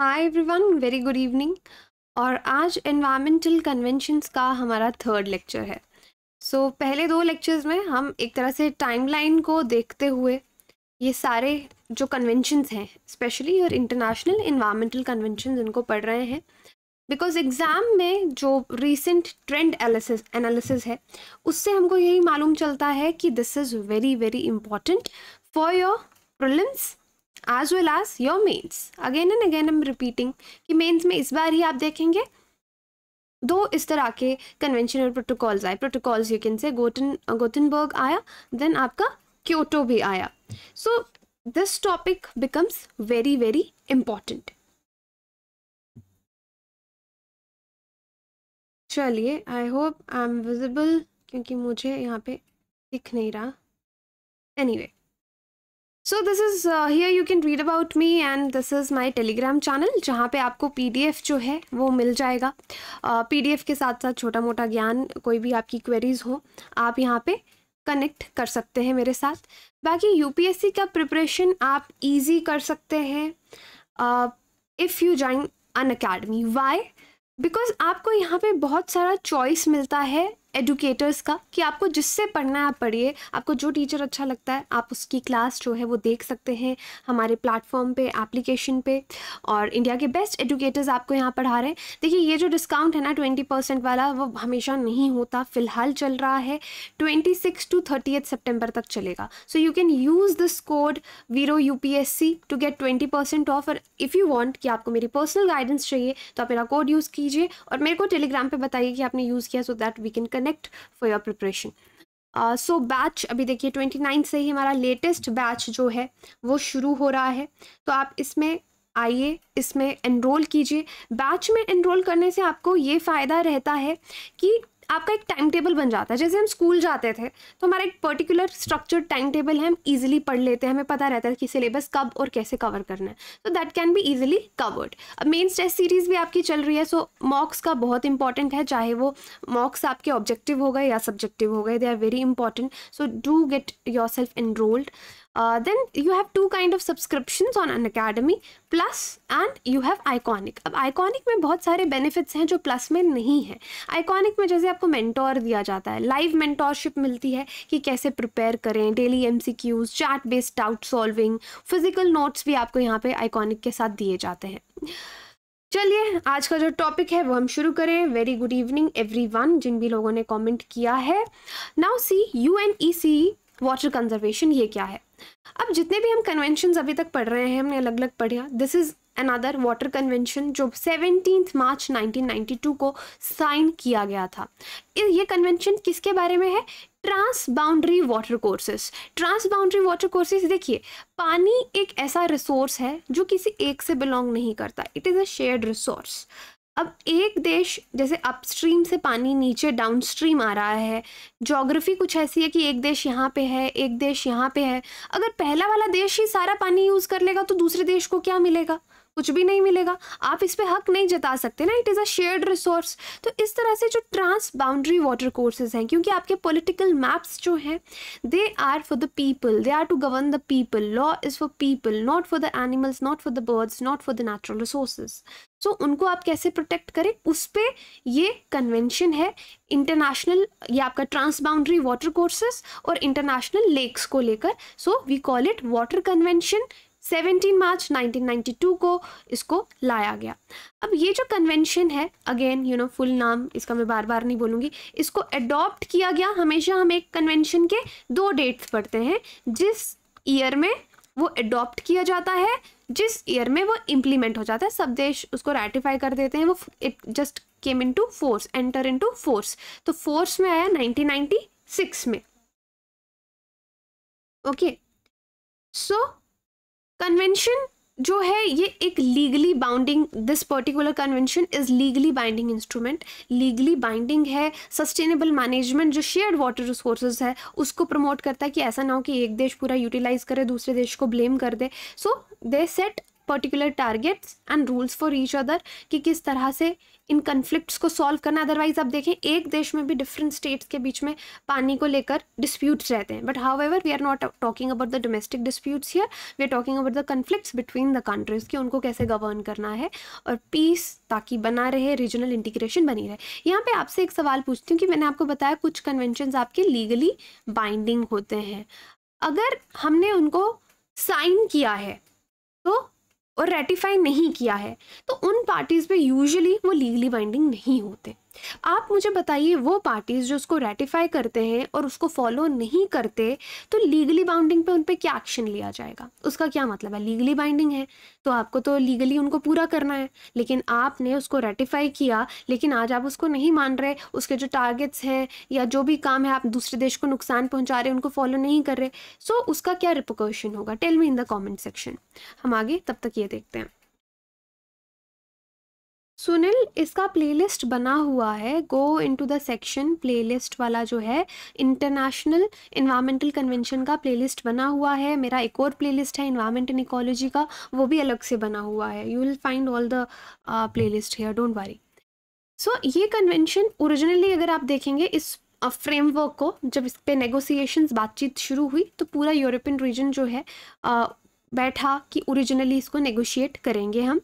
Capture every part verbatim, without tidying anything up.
हाय everyone, very good evening. और आज environmental conventions का हमारा थर्ड लेक्चर है। सो so, पहले दो लेक्चर्स में हम एक तरह से टाइमलाइन को देखते हुए ये सारे जो कन्वेंशंस हैं, स्पेशली और इंटरनेशनल एनवायरमेंटल कन्वेंशंस, इनको पढ़ रहे हैं। बिकॉज एग्ज़ाम में जो रिसेंट ट्रेंड एनालिसिस एनालिसिस है उससे हमको यही मालूम चलता है कि this is very very important for your prelims as well as your mains। again and again I'm repeating कि mains में इस बार ही आप देखेंगे दो इस तरह के conventional protocols आए। protocols you can say Gotan गोटनबर्ग आया, then आपका क्योटो भी आया। so this topic becomes very very important। चलिए, I hope I'm visible क्योंकि मुझे यहाँ पे दिख नहीं रहा। anyway, so this is here you can read about me and this is my Telegram channel, जहाँ पे आपको पी डी एफ जो है वो मिल जाएगा। पी डी एफ के साथ साथ छोटा मोटा ज्ञान, कोई भी आपकी क्वेरीज़ हो, आप यहाँ पे कनेक्ट कर सकते हैं मेरे साथ। बाकी यू पी एस सी का प्रिपरेशन आप ईजी कर सकते हैं if you join Unacademy. Why? Because आपको यहाँ पे बहुत सारा चॉइस मिलता है एडुकेटर्स का कि आपको जिससे पढ़ना है आप पढ़िए। आपको जो टीचर अच्छा लगता है आप उसकी क्लास जो है वो देख सकते हैं हमारे प्लेटफॉर्म पे, एप्लीकेशन पे। और इंडिया के बेस्ट एडुकेटर्स आपको यहाँ पढ़ा रहे हैं। देखिए, ये जो डिस्काउंट है ना ट्वेंटी परसेंट वाला, वो हमेशा नहीं होता। फ़िलहाल चल रहा है ट्वेंटी सिक्स टू थर्टी सितंबर तक चलेगा। So you can use this code viro U P S C to get twenty percent off. और इफ़ यू वॉन्ट कि आपको मेरी पर्सनल गाइडेंस चाहिए तो आप मेरा कोड यूज़ कीजिए और मेरे को टेलीग्राम पर बताइए कि आपने यूज़ किया, so that we can connect for your preparation. So batch अभी देखिए ट्वेंटी नाइन से ही हमारा लेटेस्ट बैच जो है वो शुरू हो रहा है। तो आप इसमें आइए, इसमें एनरोल कीजिए। बैच में एनरोल करने से आपको ये फ़ायदा रहता है कि आपका एक टाइम टेबल बन जाता है। जैसे हम स्कूल जाते थे तो हमारा एक पर्टिकुलर स्ट्रक्चर्ड टाइम टेबल है, हम ईजिली पढ़ लेते हैं। हमें पता रहता है कि सिलेबस कब और कैसे कवर करना है, तो that can be easily covered. अब मेन्स टेस्ट सीरीज़ भी आपकी चल रही है, सो मॉक्स का बहुत इंपॉर्टेंट है। चाहे वो मॉक्स आपके ऑब्जेक्टिव हो गए या सब्जेक्टिव हो गए, they are very important. So do get yourself enrolled. Then you have to kind of subscriptions on Unacademy plus and you have iconic. अब आइकॉनिक में बहुत सारे बेनिफिट्स हैं जो प्लस में नहीं है। आइकॉनिक में जैसे आपको मेंटोर दिया जाता है, लाइव मेंटोरशिप मिलती है कि कैसे प्रिपेयर करें, daily MCQs, chat based doubt solving, physical notes भी आपको यहाँ पे आइकॉनिक के साथ दिए जाते हैं। चलिए, आज का जो टॉपिक है वो हम शुरू करें। वेरी गुड इवनिंग एवरीवन, जिन भी लोगों ने कॉमेंट किया है। Now see UNEC water conservation, ये क्या है? अब जितने भी हम कन्वेंशंस अभी तक पढ़ रहे हैं हमने अलग अलग पढ़े। This is another water convention जो सत्रह मार्च नाइनटीन नाइंटी टू को साइन किया गया था। ये कन्वेंशन किसके बारे में है? Trans boundary water courses. Trans boundary water courses, देखिए पानी एक ऐसा रिसोर्स है जो किसी एक से बिलोंग नहीं करता। It is a shared resource. अब एक देश, जैसे अपस्ट्रीम से पानी नीचे डाउनस्ट्रीम आ रहा है, ज्योग्राफी कुछ ऐसी है कि एक देश यहाँ पे है, एक देश यहाँ पे है। अगर पहला वाला देश ही सारा पानी यूज़ कर लेगा तो दूसरे देश को क्या मिलेगा? कुछ भी नहीं मिलेगा। आप इस पे हक नहीं जता सकते ना, it is a shared resource. तो इस तरह से जो ट्रांस बाउंड्री वाटर कोर्सेज हैं, क्योंकि आपके पॉलिटिकल मैप्स जो हैं they are for the people, they are to govern the people. Law is for people, not for the animals, not for the birds, not for the natural resources. So उनको आप कैसे protect करें, उस पर ये convention है। International, ये आपका ट्रांस बाउंड्री वाटर कोर्सेज और इंटरनेशनल लेक्स को लेकर, so we call it water convention. सत्रह मार्च नाइनटीन नाइंटी टू को इसको लाया गया। अब ये जो कन्वेंशन है, अगेन यू नो फुल नाम इसका मैं बार बार नहीं बोलूँगी, इसको अडॉप्ट किया गया। हमेशा हम एक कन्वेंशन के दो डेट्स पढ़ते हैं, जिस ईयर में वो अडॉप्ट किया जाता है, जिस ईयर में वो इम्प्लीमेंट हो जाता है। सब देश उसको रैटिफाई कर देते हैं, वो it just came in to force, enter in to force. तो फोर्स में आया नाइनटीन नाइन्टी सिक्स में। ओके, सो कन्वेंशन जो है ये एक legally binding, this particular convention is legally binding instrument. Legally binding है, सस्टेनेबल मैनेजमेंट जो शेयर्ड वाटर रिसोर्सेज है उसको प्रमोट करता है कि ऐसा ना हो कि एक देश पूरा यूटिलाइज करे, दूसरे देश को ब्लेम कर दे। So they set particular targets and rules for each other कि किस तरह से इन कन्फ्लिक्ट्स को सॉल्व करना। अदरवाइज आप देखें एक देश में भी डिफरेंट स्टेट्स के बीच में पानी को लेकर डिस्प्यूट्स रहते हैं, but however we are not talking about the domestic disputes here, we are talking about the conflicts between the countries कि उनको कैसे गवर्न करना है और पीस ताकि बना रहे, रीजनल इंटीग्रेशन बनी रहे। यहाँ पे आपसे एक सवाल पूछती हूँ कि मैंने आपको बताया कुछ कन्वेंशंस आपके लीगली बाइंडिंग होते हैं, अगर हमने उनको साइन किया है तो और रेटिफाई नहीं किया है तो उन पार्टीज़ पे यूजुअली वो लीगली बाइंडिंग नहीं होते। आप मुझे बताइए वो पार्टीज़ जो उसको रेटिफाई करते हैं और उसको फॉलो नहीं करते तो लीगली बाइंडिंग पे उन पे क्या एक्शन लिया जाएगा, उसका क्या मतलब है। लीगली बाइंडिंग है तो आपको तो लीगली उनको पूरा करना है, लेकिन आपने उसको रेटिफाई किया लेकिन आज आप उसको नहीं मान रहे, उसके जो टारगेट्स हैं या जो भी काम है आप दूसरे देश को नुकसान पहुँचा रहे, उनको फॉलो नहीं कर रहे, सो so, उसका क्या रिपरकशन होगा, tell me in the comment section. हम आगे तब तक ये देखते हैं। सुनील, इसका प्लेलिस्ट बना हुआ है, go into the section, playlist वाला जो है इंटरनेशनल इन्वायरमेंटल कन्वेंशन का प्लेलिस्ट बना हुआ है। मेरा एक और प्लेलिस्ट है इन्वायरमेंट एंड इकोलॉजी का, वो भी अलग से बना हुआ है। You will find all the playlist here, don't worry. So ये कन्वेंशन ओरिजिनली अगर आप देखेंगे इस फ्रेमवर्क uh, को जब इस पर नेगोसिएशंस बातचीत शुरू हुई तो पूरा यूरोपियन रीजन जो है uh, बैठा कि ओरिजिनली इसको नेगोशिएट करेंगे हम,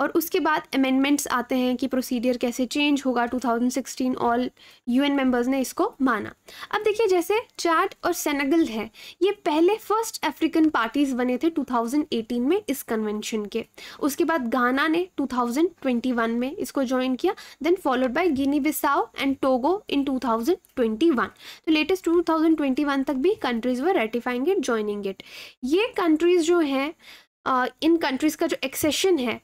और उसके बाद अमेंडमेंट्स आते हैं कि प्रोसीडियर कैसे चेंज होगा। Two thousand sixteen all UN members ने इसको माना। अब देखिए जैसे चाड और सेनेगल है, ये पहले फर्स्ट अफ्रीकन पार्टीज़ बने थे टू थाउजेंड एटीन में इस कन्वेंशन के, उसके बाद घाना ने टू थाउजेंड ट्वेंटी वन में इसको ज्वाइन किया, then followed by Guinea Bissau and Togo in two thousand twenty one. तो latest two thousand twenty one तक भी countries were ratifying it, joining it. ये कंट्रीज़ जो हैं, इन कंट्रीज़ का जो एक्सेशन है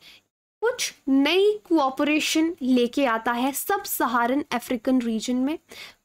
कुछ नई कोऑपरेशन लेके आता है सब सहारन अफ्रीकन रीजन में,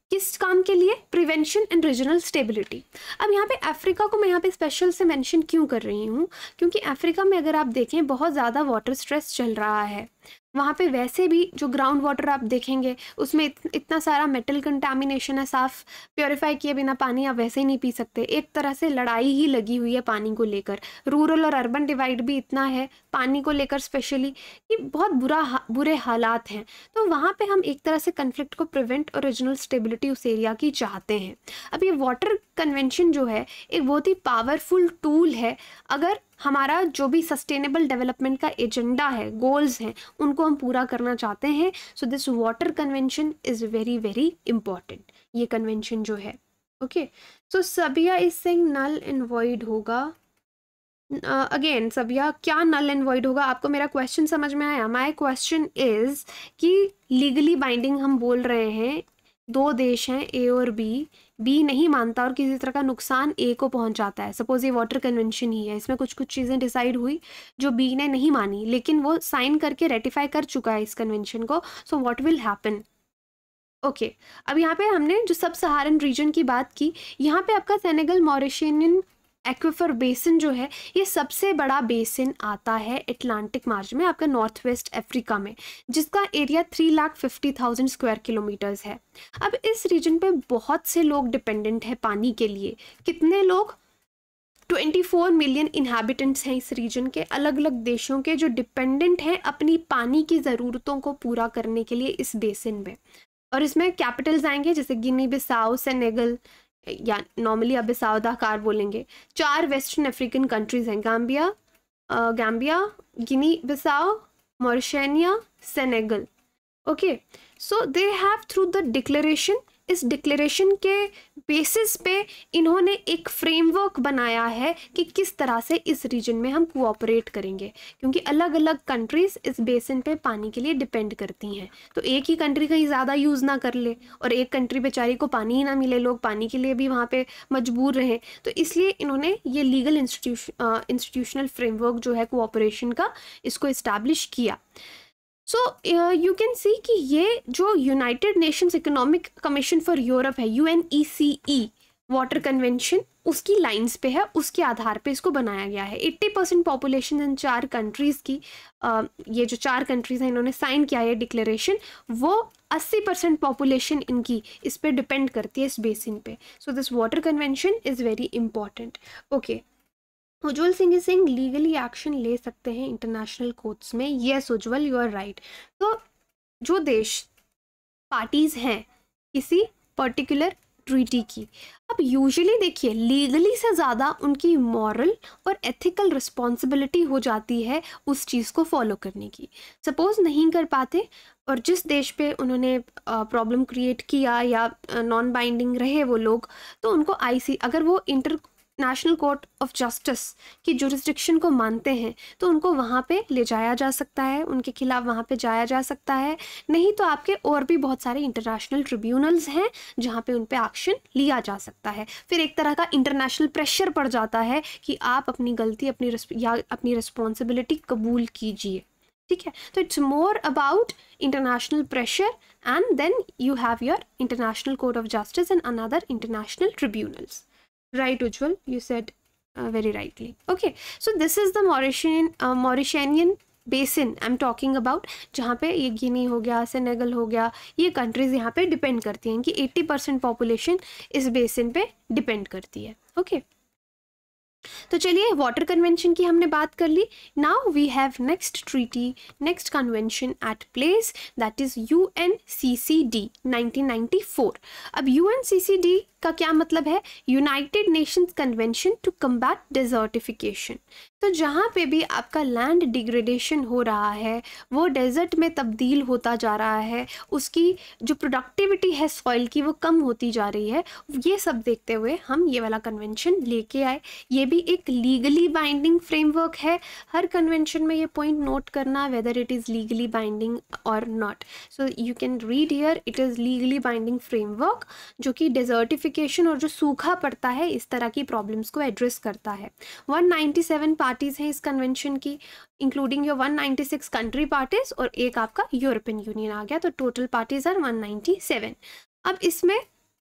किस काम के लिए, प्रिवेंशन एंड रीजनल स्टेबिलिटी। अब यहाँ पे अफ्रीका को मैं यहाँ पे स्पेशल से मेंशन क्यों कर रही हूँ, क्योंकि अफ्रीका में अगर आप देखें बहुत ज़्यादा वाटर स्ट्रेस चल रहा है, वहाँ पे वैसे भी जो ग्राउंड वाटर आप देखेंगे उसमें इत, इतना सारा मेटल कंटामिनेशन है, साफ़ प्योरीफाई किए बिना पानी आप वैसे ही नहीं पी सकते। एक तरह से लड़ाई ही लगी हुई है पानी को लेकर, रूरल और अर्बन डिवाइड भी इतना है पानी को लेकर स्पेशली कि बहुत बुरा बुरे हालात हैं। तो वहाँ पे हम एक तरह से कन्फ्लिक्ट को प्रिवेंट और रीजनल स्टेबिलिटी उस एरिया की चाहते हैं। अब ये वाटर कन्वेंशन जो है एक बहुत ही पावरफुल टूल है, अगर हमारा जो भी सस्टेनेबल डेवलपमेंट का एजेंडा है, गोल्स हैं, उनको हम पूरा करना चाहते हैं। So this water convention is very very important, ये कन्वेंशन जो है। Okay, so Sabiya is saying null and void होगा। अगेन सबिया, क्या नल एंड वॉइड होगा, आपको मेरा क्वेश्चन समझ में आया? माई क्वेश्चन इज़ कि लीगली बाइंडिंग हम बोल रहे हैं, दो देश हैं ए और बी, बी नहीं मानता और किसी तरह का नुकसान ए को पहुंचाता है। सपोज ये वाटर कन्वेंशन ही है, इसमें कुछ कुछ चीज़ें डिसाइड हुई जो बी ने नहीं मानी, लेकिन वो साइन करके रेटिफाई कर चुका है इस कन्वेंशन को, so what will happen. Okay, अब यहाँ पे हमने जो सब सहारन रीजन की बात की, यहाँ पे आपका सेनेगल मॉरिशेनियन एक्विफर बेसिन जो है ये सबसे बड़ा बेसिन आता है अटलांटिक मार्जिन में आपका नॉर्थ वेस्ट अफ्रीका में, जिसका area three lakh fifty thousand square kilometres है। अब इस रीजन पे बहुत से लोग डिपेंडेंट हैं पानी के लिए, कितने लोग, चौबीस मिलियन इन्हैबिटेंट्स हैं इस रीजन के, अलग अलग देशों के, जो डिपेंडेंट हैं अपनी पानी की ज़रूरतों को पूरा करने के लिए इस बेसिन में। और इसमें कैपिटल्स आएंगे जैसे गिनी बिसाओ, सेनेगल, या नॉर्मली अब बिसाओ दाकार बोलेंगे। चार वेस्टर्न अफ्रीकन कंट्रीज़ हैं, Gambia Gambia Guinea Bissau, Mauritania, Senegal. Okay, so they have through the declaration, इस डिक्लेरेशन के बेसिस पे इन्होंने एक फ्रेमवर्क बनाया है कि किस तरह से इस रीजन में हम कोऑपरेट करेंगे, क्योंकि अलग अलग कंट्रीज़ इस बेसिन पे पानी के लिए डिपेंड करती हैं, तो एक ही कंट्री कहीं ज़्यादा यूज़ ना कर ले और एक कंट्री बेचारी को पानी ही ना मिले, लोग पानी के लिए भी वहाँ पे मजबूर रहें। तो इसलिए इन्होंने ये लीगल इंस्टीट्यूशन इंस्टीट्यूशनल फ्रेमवर्क जो है कोऑपरेशन का, इसको इस्टेब्लिश किया। सो यू कैन सी कि ये जो United Nations economic commission for Europe है, U N E C E water convention, उसकी लाइंस पे है, उसके आधार पे इसको बनाया गया है। अस्सी परसेंट पॉपुलेशन इन चार कंट्रीज़ की, uh, ये जो चार कंट्रीज़ हैं इन्होंने साइन किया है डिक्लेरेशन, वो अस्सी परसेंट पॉपुलेशन इनकी इस पे डिपेंड करती है इस बेसिन पे। So this water convention is very important. Okay, Ujjwal Singh Singh legally action ले सकते हैं इंटरनेशनल कोर्ट्स में. Yes Ujjwal, you are right. तो जो देश पार्टीज हैं किसी पर्टिकुलर ट्रीटी की, अब यूजुअली देखिए लीगली से ज़्यादा उनकी मॉरल और एथिकल रिस्पॉन्सिबिलिटी हो जाती है उस चीज़ को फॉलो करने की. सपोज नहीं कर पाते और जिस देश पे उन्होंने प्रॉब्लम क्रिएट किया या नॉन बाइंडिंग रहे वो लोग, तो उनको आईसी, अगर वो international court of justice की जुरिस्डिक्शन को मानते हैं तो उनको वहाँ पे ले जाया जा सकता है, उनके खिलाफ वहाँ पे जाया जा सकता है. नहीं तो आपके और भी बहुत सारे इंटरनेशनल ट्रिब्यूनल्स हैं जहाँ पे उन पे एक्शन लिया जा सकता है. फिर एक तरह का इंटरनेशनल प्रेशर पड़ जाता है कि आप अपनी गलती अपनी या अपनी रिस्पॉन्सिबिलिटी कबूल कीजिए. ठीक है, तो it's more about international pressure and then you have your international court of justice and another international tribunals. Right, Ujjwal, you said uh, very rightly. Okay, so this is the Mauritian uh, Mauritanian Basin I'm talking about, जहाँ पे ये गिनी हो गया, Senegal हो गया, ये countries यहाँ पे डिपेंड करती हैं कि अस्सी परसेंट पॉपुलेशन इस बेसिन पे डिपेंड करती है. Okay, तो चलिए वाटर कन्वेंशन की हमने बात कर ली. Now we have next treaty, next convention at place, that is U N C C D nineteen ninety four. अब U N C C D का क्या मतलब है? United Nations convention to combat desertification. तो जहाँ पे भी आपका लैंड डिग्रेडेशन हो रहा है वो डेजर्ट में तब्दील होता जा रहा है, उसकी जो प्रोडक्टिविटी है सॉइल की वो कम होती जा रही है, ये सब देखते हुए हम ये वाला कन्वेंशन लेके आए. ये भी एक लीगली बाइंडिंग फ्रेमवर्क है. हर कन्वेंशन में ये पॉइंट नोट करना, whether it is legally binding और not. So you can read here, it is legally binding framework जो कि डेजर्टिफिकेशन और जो सूखा पड़ता है इस तरह की प्रॉब्लम्स को एड्रेस करता है. वन नाइन्टी सेवन पार्टीज़ हैं इस कन्वेंशन की, including your one ninety six country parties और एक आपका यूरोपियन यूनियन आ गया, तो total parties are one ninety seven. अब इसमें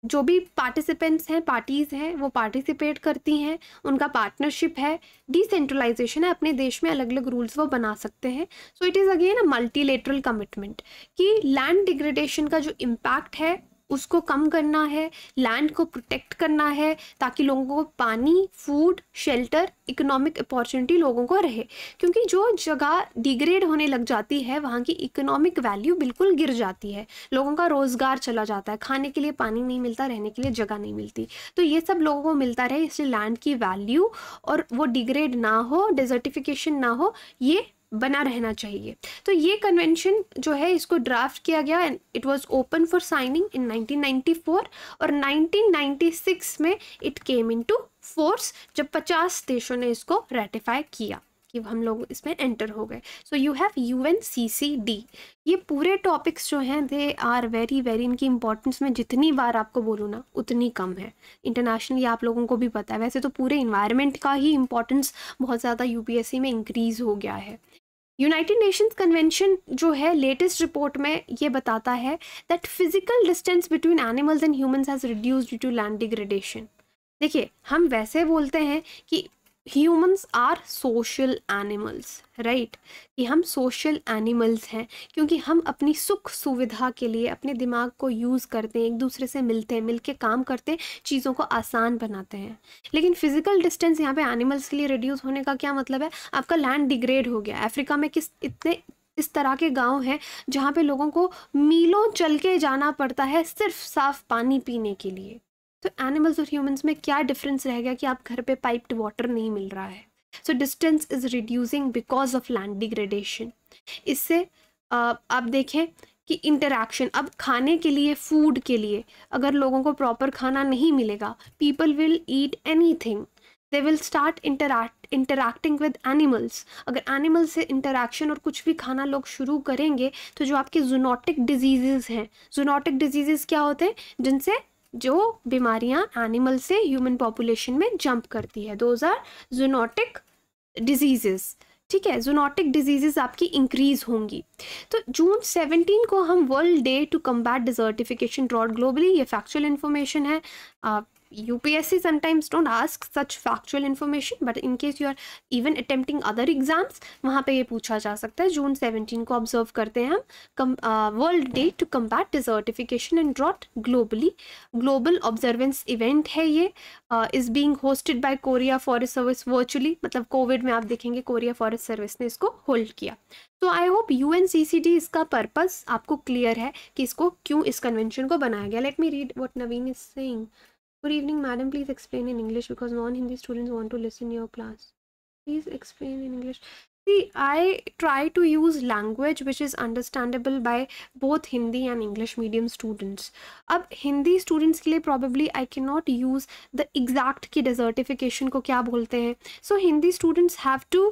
जो भी पार्टिसिपेंट्स हैं, पार्टीज़ हैं, वो पार्टिसिपेट करती हैं, उनका पार्टनरशिप है, डिसेंट्रलाइजेशन है, अपने देश में अलग अलग रूल्स वो बना सकते हैं. So it is again a multilateral commitment कि लैंड डिग्रेडेशन का जो इम्पैक्ट है उसको कम करना है, लैंड को प्रोटेक्ट करना है ताकि लोगों को पानी, फूड, शेल्टर, इकोनॉमिक अपॉर्चुनिटी लोगों को रहे, क्योंकि जो जगह डिग्रेड होने लग जाती है वहाँ की इकोनॉमिक वैल्यू बिल्कुल गिर जाती है, लोगों का रोज़गार चला जाता है, खाने के लिए पानी नहीं मिलता, रहने के लिए जगह नहीं मिलती. तो ये सब लोगों को मिलता रहे, इसलिए लैंड की वैल्यू और वो डिग्रेड ना हो, डेजर्टिफिकेशन ना हो, ये बना रहना चाहिए. तो ये कन्वेंशन जो है इसको ड्राफ्ट किया गया and it was open for signing in nineteen ninety four और नाइन्टीन नाइन्टी सिक्स में इट केम इनटू फोर्स जब पचास देशों ने इसको रेटिफाई किया कि हम लोग इसमें एंटर हो गए. So you have U N C C D. ये पूरे टॉपिक्स जो हैं दे आर वेरी वेरी, इनकी इंपॉर्टेंस में जितनी बार आपको बोलूँ ना उतनी कम है. इंटरनेशनली आप लोगों को भी पता है, वैसे तो पूरे इन्वायरमेंट का ही इंपॉर्टेंस बहुत ज़्यादा यूपीएससी में इंक्रीज़ हो गया है. यूनाइटेड नेशंस कन्वेंशन जो है लेटेस्ट रिपोर्ट में ये बताता है that physical distance between animals and humans has reduced due to land degradation. देखिए हम वैसे बोलते हैं कि humans are social animals, right, कि हम सोशल एनिमल्स हैं क्योंकि हम अपनी सुख सुविधा के लिए अपने दिमाग को यूज़ करते हैं, एक दूसरे से मिलते हैं, मिलके काम करते हैं, चीज़ों को आसान बनाते हैं. लेकिन फिजिकल डिस्टेंस यहाँ पे एनिमल्स के लिए रिड्यूस होने का क्या मतलब है? आपका लैंड डिग्रेड हो गया. अफ्रीका में किस इतने इस तरह के गांव हैं जहाँ पे लोगों को मीलों चल के जाना पड़ता है सिर्फ साफ पानी पीने के लिए. तो एनिमल्स और ह्यूमंस में क्या डिफरेंस रह गया कि आप घर पे पाइप्ड वाटर नहीं मिल रहा है. So distance is reducing because of land degradation. इससे आप देखें कि इंटरैक्शन, अब खाने के लिए, फूड के लिए अगर लोगों को प्रॉपर खाना नहीं मिलेगा, people will eat anything, they will start interact interacting with animals. अगर एनिमल से इंटरैक्शन और कुछ भी खाना लोग शुरू करेंगे तो जो आपके जूनोटिक डिजीज़ हैं, जूनोटिक डिजीज़ क्या होते हैं? जिनसे जो बीमारियां एनिमल से ह्यूमन पॉपुलेशन में जंप करती है, दोज आर जूनोटिक डिजीज़ेस. ठीक है, जूनोटिक डिजीज़ेस आपकी इंक्रीज होंगी. तो जून सेवनटीन को हम world day to combat desertification drought globally, ये फैक्चुअल इन्फॉर्मेशन है, U P S C sometimes don't ask such factual information, but in case you are even attempting other exams, वहाँ पे ये पूछा जा सकता है. जून सेवनटीन को ऑब्जर्व करते हैं हम world day to combat desertification and drought globally. Global observance event है ये, is being hosted by Korea forest service virtually. मतलब कोविड में आप देखेंगे कोरिया फॉरेस्ट सर्विस ने इसको होल्ड किया. तो I hope U N C C D इसका पर्पस आपको क्लियर है कि इसको क्यों, इस कन्वेंशन को बनाया गया. Let me read what Naveen is saying. Good evening madam, please explain in English because non Hindi students want to listen your class. Please explain in English. See, I try to use language which is understandable by both Hindi and English medium students. अब Hindi students के लिए probably I cannot use the exact की desertification को क्या बोलते हैं. So Hindi students have to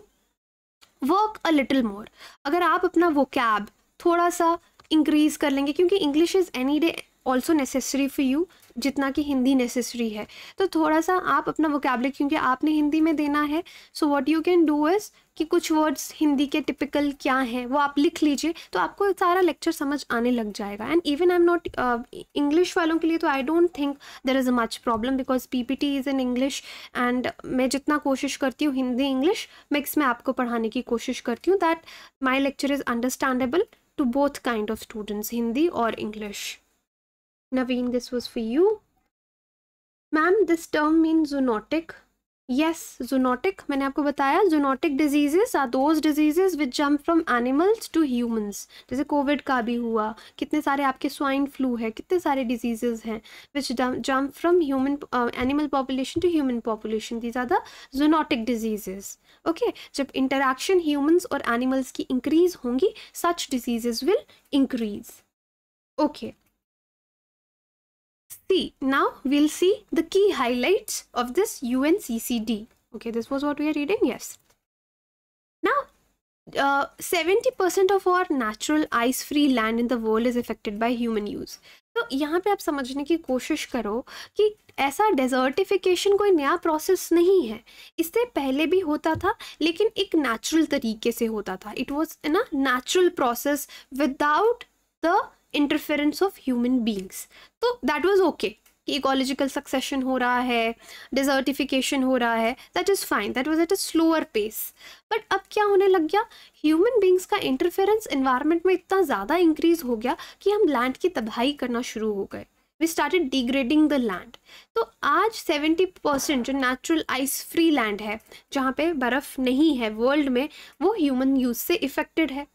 work a little more. अगर आप अपना vocab थोड़ा सा increase कर लेंगे, क्योंकि English is any day also necessary for you जितना कि हिंदी नेसेसरी है. तो थोड़ा सा आप अपना वोकैबुलरी, क्योंकि आपने हिंदी में देना है, so what you can do is कि कुछ वर्ड्स हिंदी के टिपिकल क्या हैं वो आप लिख लीजिए, तो आपको सारा लेक्चर समझ आने लग जाएगा. And even I am not English वालों के लिए तो I don't think there is a much problem because P P T is in English and मैं जितना कोशिश करती हूँ हिंदी इंग्लिश मिक्स में आपको पढ़ाने की कोशिश करती हूँ that my lecture is understandable to both kind of students, Hindi और English. Naveen, this was for you. Ma'am, this term means zoonotic. Yes, zoonotic. मैंने आपको बताया zoonotic diseases are those diseases which jump from animals to humans. जैसे covid का भी हुआ, कितने सारे आपके स्वाइन फ्लू है, कितने सारे डिजीजेज हैं which jump from human uh, animal population to human population. These are the zoonotic diseases. Okay, जब interaction humans और animals की increase होंगी such diseases will increase. Okay. See, now we'll see the key highlights of this U N C C D. Okay, this was what we are reading. Yes. Now, uh, seventy percent of our natural ice-free land in the world is affected by human use. तो यहाँ पे आप समझने की कोशिश करो कि ऐसा डेजर्टिफिकेशन कोई नया प्रोसेस नहीं है. इससे पहले भी होता था लेकिन एक नेचुरल तरीके से होता था. It was in a natural process without the interference of human beings. तो that was okay. Ecological succession हो रहा है, डिजर्टिफिकेशन हो रहा है, that is fine, that was at a slower pace. But अब क्या होने लग गया, ह्यूमन बींग्स का इंटरफेरेंस इन्वायरमेंट में इतना ज़्यादा इंक्रीज हो गया कि हम लैंड की तबाही करना शुरू हो गए. We started degrading the land. तो आज सेवेंटी परसेंट जो नेचुरल आइस फ्री लैंड है, जहाँ पे बर्फ़ नहीं है वर्ल्ड में, वो ह्यूमन यूज से इफेक्टेड है.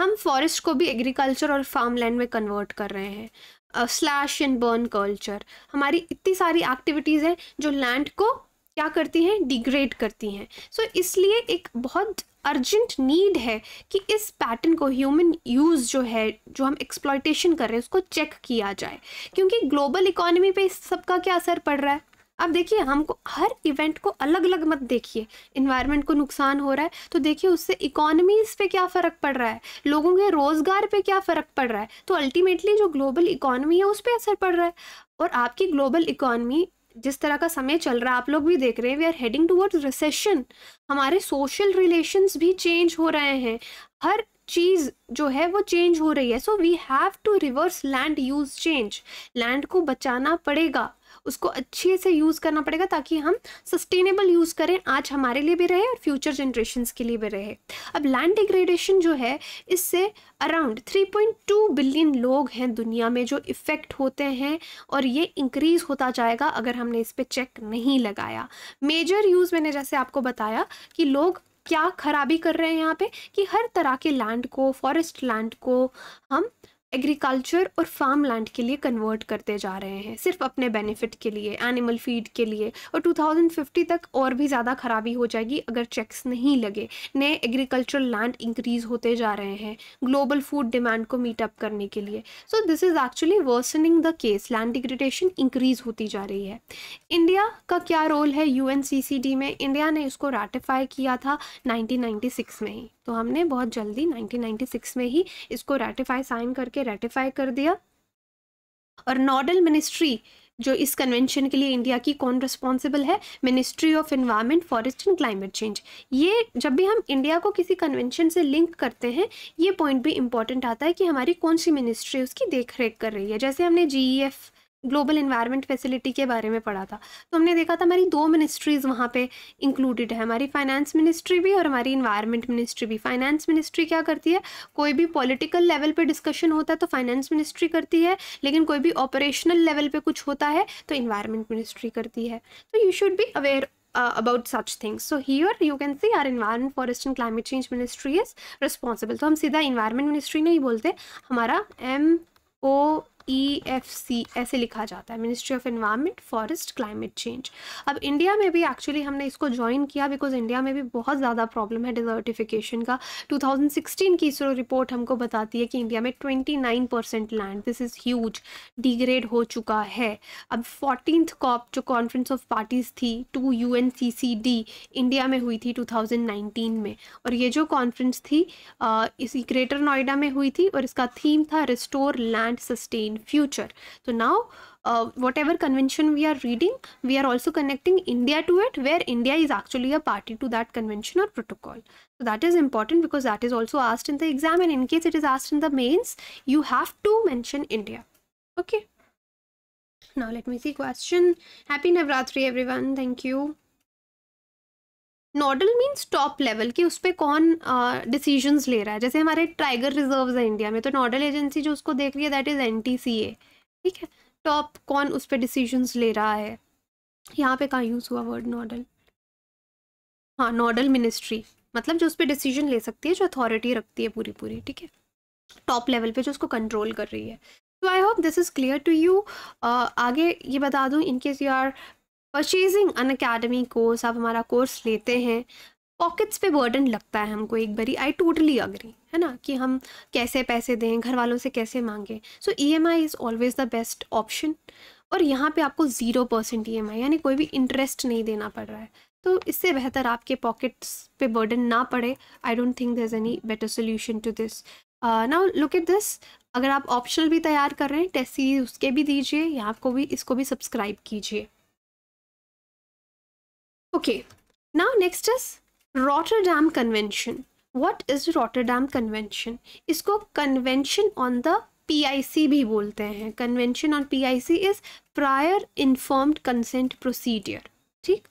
हम फॉरेस्ट को भी एग्रीकल्चर और फार्म लैंड में कन्वर्ट कर रहे हैं, स्लैश एंड बर्न कल्चर. हमारी इतनी सारी एक्टिविटीज़ हैं जो लैंड को क्या करती हैं, डिग्रेड करती हैं. सो so, इसलिए एक बहुत अर्जेंट नीड है कि इस पैटर्न को, ह्यूमन यूज़ जो है, जो हम एक्सप्लॉयटेशन कर रहे हैं, उसको चेक किया जाए. क्योंकि ग्लोबल इकोनॉमी पे इस सबका क्या असर पड़ रहा है. अब देखिए, हमको हर इवेंट को अलग अलग मत देखिए. इन्वायरमेंट को नुकसान हो रहा है तो देखिए उससे इकोनॉमीज़ पे क्या फ़र्क पड़ रहा है, लोगों के रोज़गार पे क्या फ़र्क पड़ रहा है. तो अल्टीमेटली जो ग्लोबल इकोनॉमी है उस पर असर पड़ रहा है. और आपकी ग्लोबल इकोनॉमी जिस तरह का समय चल रहा है, आप लोग भी देख रहे हैं, we are heading towards recession. हमारे सोशल रिलेशंस भी चेंज हो रहे हैं, हर चीज़ जो है वो चेंज हो रही है. So we have to reverse land use change. Land को बचाना पड़ेगा, उसको अच्छे से यूज़ करना पड़ेगा ताकि हम सस्टेनेबल यूज़ करें, आज हमारे लिए भी रहे और फ्यूचर जनरेशन्स के लिए भी रहे. अब लैंड डिग्रेडेशन जो है, इससे around three point two billion लोग हैं दुनिया में जो इफ़ेक्ट होते हैं, और ये इंक्रीज़ होता जाएगा अगर हमने इस पर चेक नहीं लगाया. मेजर यूज़ मैंने जैसे आपको बताया कि लोग क्या खराबी कर रहे हैं यहाँ पे, कि हर तरह के लैंड को, फॉरेस्ट लैंड को हम एग्रीकल्चर और फार्म लैंड के लिए कन्वर्ट करते जा रहे हैं, सिर्फ अपने बेनिफिट के लिए, एनिमल फीड के लिए. और टू थाउज़ेंड फिफ्टी तक और भी ज़्यादा खराबी हो जाएगी अगर चेक्स नहीं लगे. नए एग्रीकल्चरल लैंड इंक्रीज़ होते जा रहे हैं ग्लोबल फूड डिमांड को मीटअप करने के लिए. So this is actually worsening the case. Land degradation increase होती जा रही है. इंडिया का क्या रोल है U N C C D में. इंडिया ने इसको रैटिफाई किया था नाइनटीन नाइन्टी सिक्स में ही. तो हमने बहुत जल्दी नाइनटीन नाइन्टी सिक्स में ही इसको रैटिफाई, साइन करके रैटिफाई कर दिया. और नोडल मिनिस्ट्री जो इस कन्वेंशन के लिए इंडिया की कौन रिस्पॉन्सिबल है, ministry of environment, forest and climate change. ये जब भी हम इंडिया को किसी कन्वेंशन से लिंक करते हैं, ये पॉइंट भी इम्पॉर्टेंट आता है कि हमारी कौन सी मिनिस्ट्री उसकी देख रेख कर रही है. जैसे हमने G E F global environment facility के बारे में पढ़ा था, तो हमने देखा था हमारी दो मिनिस्ट्रीज़ वहाँ पे इंक्लूडेड है, हमारी फाइनेंस मिनिस्ट्री भी और हमारी इन्वायरमेंट मिनिस्ट्री भी। फाइनेंस मिनिस्ट्री क्या करती है, कोई भी पॉलिटिकल लेवल पे डिस्कशन होता है तो फाइनेंस मिनिस्ट्री करती है, लेकिन कोई भी ऑपरेशनल लेवल पर कुछ होता है तो इन्वायरमेंट मिनिस्ट्री करती है। तो you should be aware Uh, about such things. So here you can see our environment, forest and climate change ministry is responsible. तो हम सीधा environment ministry नहीं बोलते, हमारा M O E F C ऐसे लिखा जाता है, Ministry of Environment, Forest, Climate Change. अब इंडिया में भी एक्चुअली हमने इसको ज्वाइन किया बिकॉज इंडिया में भी बहुत ज़्यादा प्रॉब्लम है डिजर्टिफिकेशन का। टू थाउजेंड सिक्सटीन की इसरो रिपोर्ट हमको बताती है कि इंडिया में twenty nine percent land, this is huge, degrade हो चुका है। अब फोर्टीन्थ कॉप जो कॉन्फ्रेंस ऑफ पार्टीज़ थी to U N C C D India में हुई थी टू थाउजेंड नाइनटीन में, और ये जो कॉन्फ्रेंस थी आ, इसी ग्रेटर नोएडा में हुई थी और इसका थीम था restore land sustain future. So now uh, whatever convention we are reading, we are also connecting India to it, where India is actually a party to that convention or protocol. So that is important because that is also asked in the exam, and in case it is asked in the mains, you have to mention India. Okay. Now let me see question. Happy Navratri everyone. Thank you. Nodal means top level कि उस पर कौन decisions ले रहा है। जैसे हमारे tiger reserves है इंडिया में, तो नोडल एजेंसी जो उसको देख रही है that is N T C A, ठीक है। टॉप कौन उस पर डिसीजंस ले रहा है, यहाँ पे कहाँ यूज़ हुआ वर्ड नोडल, हाँ नोडल मिनिस्ट्री मतलब जो उस पर डिसीजन ले सकती है, जो अथॉरिटी रखती है पूरी पूरी, ठीक है, टॉप लेवल पर जो उसको कंट्रोल कर रही है। तो I hope this is clear to you. आगे ये बता दूँ, in case you are purchasing Unacademy course, आप हमारा कोर्स लेते हैं, पॉकेट्स पे बर्डन लगता है हमको एक बारी, आई टोटली अग्री, है ना, कि हम कैसे पैसे दें, घर वालों से कैसे मांगें। So E M I is always the best option, और यहाँ पे आपको zero percent E M I यानी कोई भी इंटरेस्ट नहीं देना पड़ रहा है, तो इससे बेहतर आपके पॉकेट्स पे बर्डन ना पड़े। I don't think there is any better solution to this. Now look at this, अगर आप ऑप्शनल भी तैयार कर रहे हैं, टेस्ट सीरीज उसके भी दीजिए, या आपको भी इसको भी सब्सक्राइब कीजिए। Okay, now next is Rotterdam Convention. What is Rotterdam Convention? इसको Convention on the P I C भी बोलते हैं। Convention on P I C is Prior Informed Consent Procedure. ठीक,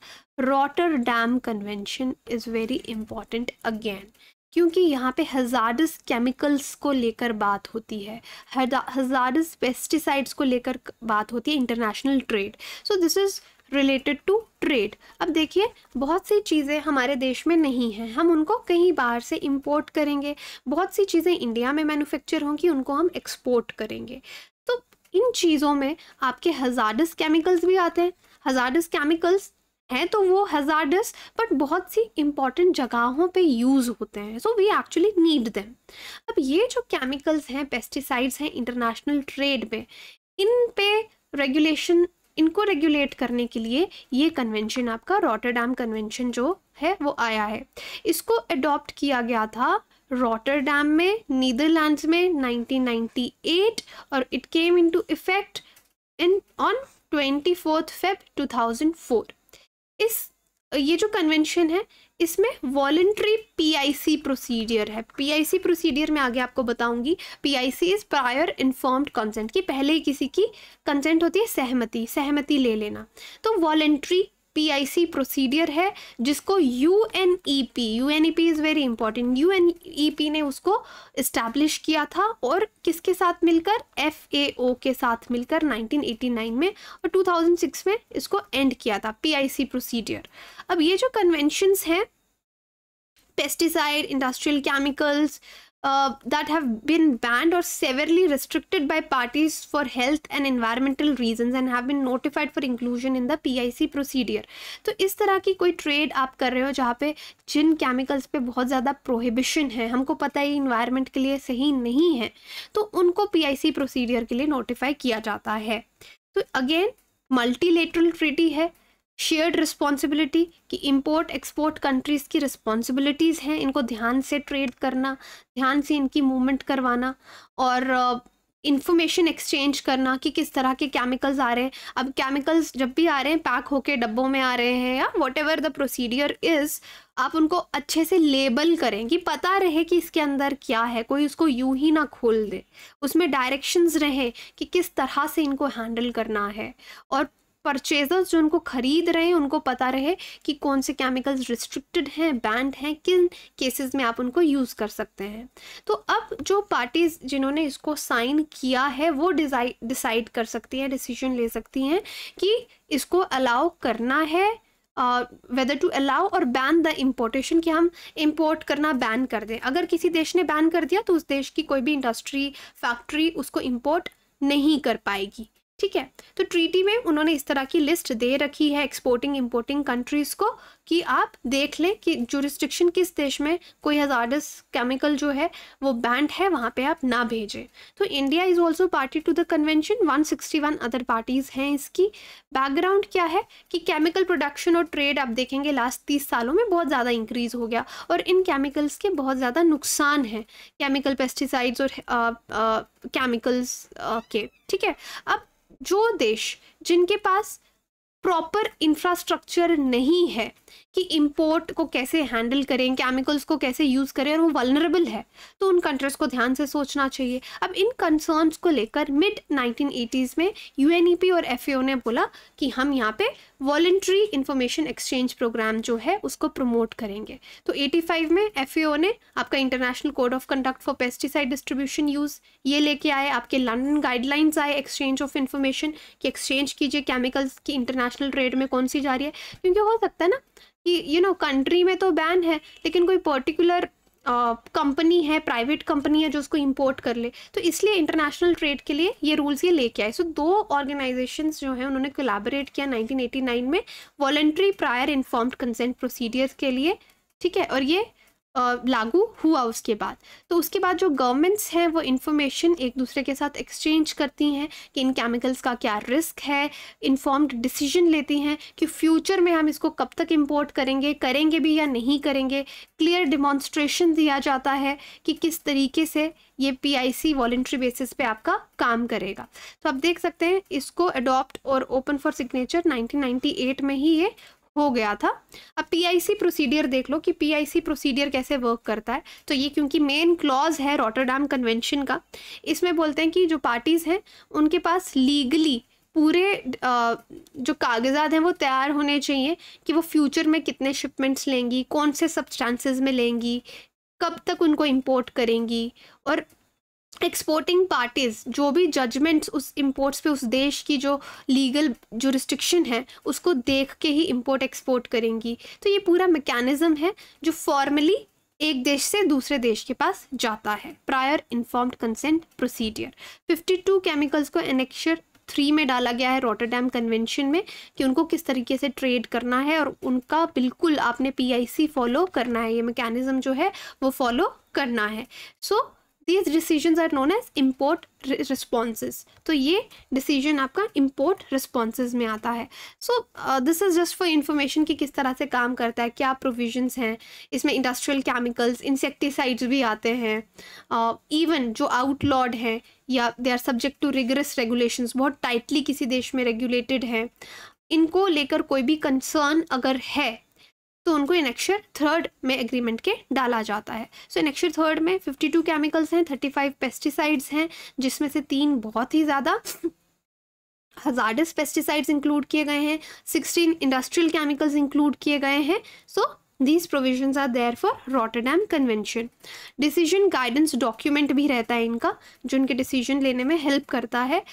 Rotterdam Convention is very important again, क्योंकि यहाँ पे hazardous chemicals को लेकर बात होती है, हजार्डस पेस्टिसाइड्स को लेकर बात होती है, international trade. So this is related to trade. अब देखिए, बहुत सी चीज़ें हमारे देश में नहीं हैं, हम उनको कहीं बाहर से इंपोर्ट करेंगे, बहुत सी चीज़ें इंडिया में मैन्युफैक्चर होंगी, उनको हम एक्सपोर्ट करेंगे। तो इन चीज़ों में आपके हजार्डस केमिकल्स भी आते हैं। हजार्डस केमिकल्स हैं तो वो हजार्डस, बट बहुत सी इंपॉर्टेंट जगहों पे यूज़ होते हैं, so we actually need them. अब ये जो केमिकल्स हैं, पेस्टिसाइड्स हैं, इंटरनेशनल ट्रेड में, इन पे रेगुलेशन, इनको रेगुलेट करने के लिए ये कन्वेंशन आपका रॉटरडैम कन्वेंशन जो है वो आया है। इसको अडॉप्ट किया गया था रॉटरडैम में, नीदरलैंड्स में नाइनटीन नाइंटी एट, और it came into effect in on twenty fourth Feb two thousand four. इस ये जो कन्वेंशन है इसमें वॉलंट्री पीआईसी प्रोसीडियर है। पीआईसी प्रोसीडियर में आगे आपको बताऊंगी। PIC is prior informed consent, कि पहले ही किसी की कंसेंट होती है, सहमति, सहमति ले लेना। तो वॉलंट्री पीआईसी प्रोसीडियर है जिसको U N E P, U N E P is very important, U N E P ने उसको इस्टेब्लिश किया था, और किसके साथ मिलकर, एफएओ के साथ मिलकर नाइनटीन एटी नाइन में, और टू थाउजेंड सिक्स में इसको एंड किया था पीआईसी प्रोसीडियर। अब ये जो कन्वेंशंस हैं, pesticide, industrial chemicals Uh, that have been banned or severely restricted by parties for health and environmental reasons and have been notified for inclusion in the P I C procedure. तो इस तरह की कोई trade आप कर रहे हो जहाँ पे जिन केमिकल्स पे बहुत ज़्यादा प्रोहिबिशन है, हमको पता है इन्वायरमेंट के लिए सही नहीं है, तो उनको P I C प्रोसीडियर के लिए नोटिफाई किया जाता है। तो अगेन मल्टीलेटरल ट्रीटी है, शेयर्ड रिस्पॉन्सिबिलिटी, कि इंपोर्ट एक्सपोर्ट कंट्रीज़ की रिस्पॉन्सिबिलिटीज़ हैं, इनको ध्यान से ट्रेड करना, ध्यान से इनकी मूवमेंट करवाना, और इन्फॉर्मेशन एक्सचेंज करना कि किस तरह के केमिकल्स आ रहे हैं. अब केमिकल्स जब भी आ रहे हैं पैक होके डब्बों में आ रहे हैं या whatever the procedure is, आप उनको अच्छे से लेबल करें कि पता रहे कि इसके अंदर क्या है, कोई उसको यूं ही ना खोल दे. उसमें डायरेक्शंस रहें कि किस तरह से इनको हैंडल करना है, और परचेजर्स जो उनको ख़रीद रहे हैं उनको पता रहे कि कौन से केमिकल्स रिस्ट्रिक्टेड हैं, बैंड हैं, किन केसेस में आप उनको यूज़ कर सकते हैं. तो अब जो पार्टीज़ जिन्होंने इसको साइन किया है वो डिसाइड डिसाइड कर सकती हैं, डिसीजन ले सकती हैं कि इसको अलाउ करना है, वेदर टू अलाउ और बैन द इम्पोर्टेशन, कि हम इम्पोर्ट करना बैन कर दें. अगर किसी देश ने बैन कर दिया तो उस देश की कोई भी इंडस्ट्री, फैक्ट्री उसको इम्पोर्ट नहीं कर पाएगी. ठीक है, तो ट्रीटी में उन्होंने इस तरह की लिस्ट दे रखी है एक्सपोर्टिंग इम्पोर्टिंग कंट्रीज़ को, कि आप देख लें कि जुरिस्डिक्शन किस देश में कोई हजार्डस केमिकल जो है वो बैंड है, वहाँ पे आप ना भेजें. तो India is also party to the convention, one sixty one other parties हैं. इसकी बैकग्राउंड क्या है कि केमिकल प्रोडक्शन और ट्रेड आप देखेंगे लास्ट तीस सालों में बहुत ज़्यादा इंक्रीज़ हो गया, और इन केमिकल्स के बहुत ज़्यादा नुकसान हैं, केमिकल पेस्टिसाइड्स और केमिकल्स के. ठीक है, अब जो देश जिनके पास प्रॉपर इंफ्रास्ट्रक्चर नहीं है कि इम्पोर्ट को कैसे हैंडल करें, केमिकल्स को कैसे यूज़ करें, और वो वल्नरेबल है, तो उन कंट्रीज़ को ध्यान से सोचना चाहिए. अब इन कंसर्न्स को लेकर मिड नाइनटीन एटीज़ में यूएनईपी और एफएओ ने बोला कि हम यहाँ पे वॉलंटरी इंफॉर्मेशन एक्सचेंज प्रोग्राम जो है उसको प्रमोट करेंगे. तो एटी फाइव में एफएओ ने आपका international code of conduct for pesticide distribution use ये लेके आए, आपके लंदन गाइडलाइंस आए एक्सचेंज ऑफ इन्फॉर्मेशन, कि एक्सचेंज कीजिए केमिकल्स की इंटरनेशनल ट्रेड में कौन सी जा रही है, क्योंकि हो सकता है ना कि यू नो कंट्री में तो बैन है लेकिन कोई पर्टिकुलर कंपनी है, प्राइवेट कंपनी है जो उसको इंपोर्ट कर ले, तो इसलिए इंटरनेशनल ट्रेड के लिए ये रूल्स ये लेके आए. सो so, दो ऑर्गेनाइजेशंस जो हैं उन्होंने कोलैबोरेट किया नाइनटीन एटी नाइन में voluntary prior informed consent procedures के लिए. ठीक है, और ये लागू हुआ उसके बाद. तो उसके बाद जो गवर्नमेंट्स हैं वो इन्फॉर्मेशन एक दूसरे के साथ एक्सचेंज करती हैं कि इन केमिकल्स का क्या रिस्क है, इन्फॉर्म्ड डिसीजन लेती हैं कि फ्यूचर में हम इसको कब तक इंपोर्ट करेंगे, करेंगे भी या नहीं करेंगे. क्लियर डिमॉन्स्ट्रेशन दिया जाता है कि किस तरीके से ये P I C voluntary basis पे आपका काम करेगा. तो आप देख सकते हैं इसको अडॉप्ट और open for signature nineteen ninety eight में ही ये हो गया था. अब पीआईसी प्रोसीडियर देख लो कि पीआईसी प्रोसीडियर कैसे वर्क करता है. तो ये क्योंकि मेन क्लॉज है रॉटरडैम कन्वेंशन का, इसमें बोलते हैं कि जो पार्टीज हैं उनके पास लीगली पूरे जो कागजात हैं वो तैयार होने चाहिए कि वो फ्यूचर में कितने शिपमेंट्स लेंगी, कौन से सब्सटेंसेस में लेंगी, कब तक उनको इम्पोर्ट करेंगी, और एक्सपोर्टिंग पार्टीज़ जो भी जजमेंट्स उस इंपोर्ट्स पे उस देश की जो लीगल जुरिस्डिक्शन है उसको देख के ही इंपोर्ट एक्सपोर्ट करेंगी. तो ये पूरा मैकेनिज़्म है जो फॉर्मली एक देश से दूसरे देश के पास जाता है, prior informed consent procedure. Fifty two chemicals को एनेक्शर थ्री में डाला गया है रॉटरडैम कन्वेंशन में कि उनको किस तरीके से ट्रेड करना है, और उनका बिल्कुल आपने पी आई सी फॉलो करना है, ये मैकेनिज़म जो है वो फॉलो करना है. So so, These decisions are known as import responses. तो ये decision आपका import responses में आता है. So uh, this is just for information कि किस तरह से काम करता है, क्या provisions हैं. इसमें industrial chemicals, insecticides भी आते हैं, uh, even जो outlawed हैं या they are subject to rigorous regulations, बहुत tightly किसी देश में regulated हैं. इनको लेकर कोई भी concern अगर है तो उनको एनेक्शर थर्ड में एग्रीमेंट के डाला जाता है. सो एनेक्शर थर्ड में फिफ्टी टू केमिकल्स हैं, थर्टी फाइव पेस्टिसाइड्स हैं, जिसमें से तीन बहुत ही ज़्यादा हजार्डस पेस्टिसाइड्स इंक्लूड किए गए हैं, सिक्सटीन इंडस्ट्रियल केमिकल्स इंक्लूड किए गए हैं. सो These provisions are there for Rotterdam Convention. Decision guidance document भी रहता है इनका, जो इनके डिसीजन लेने में हेल्प करता है.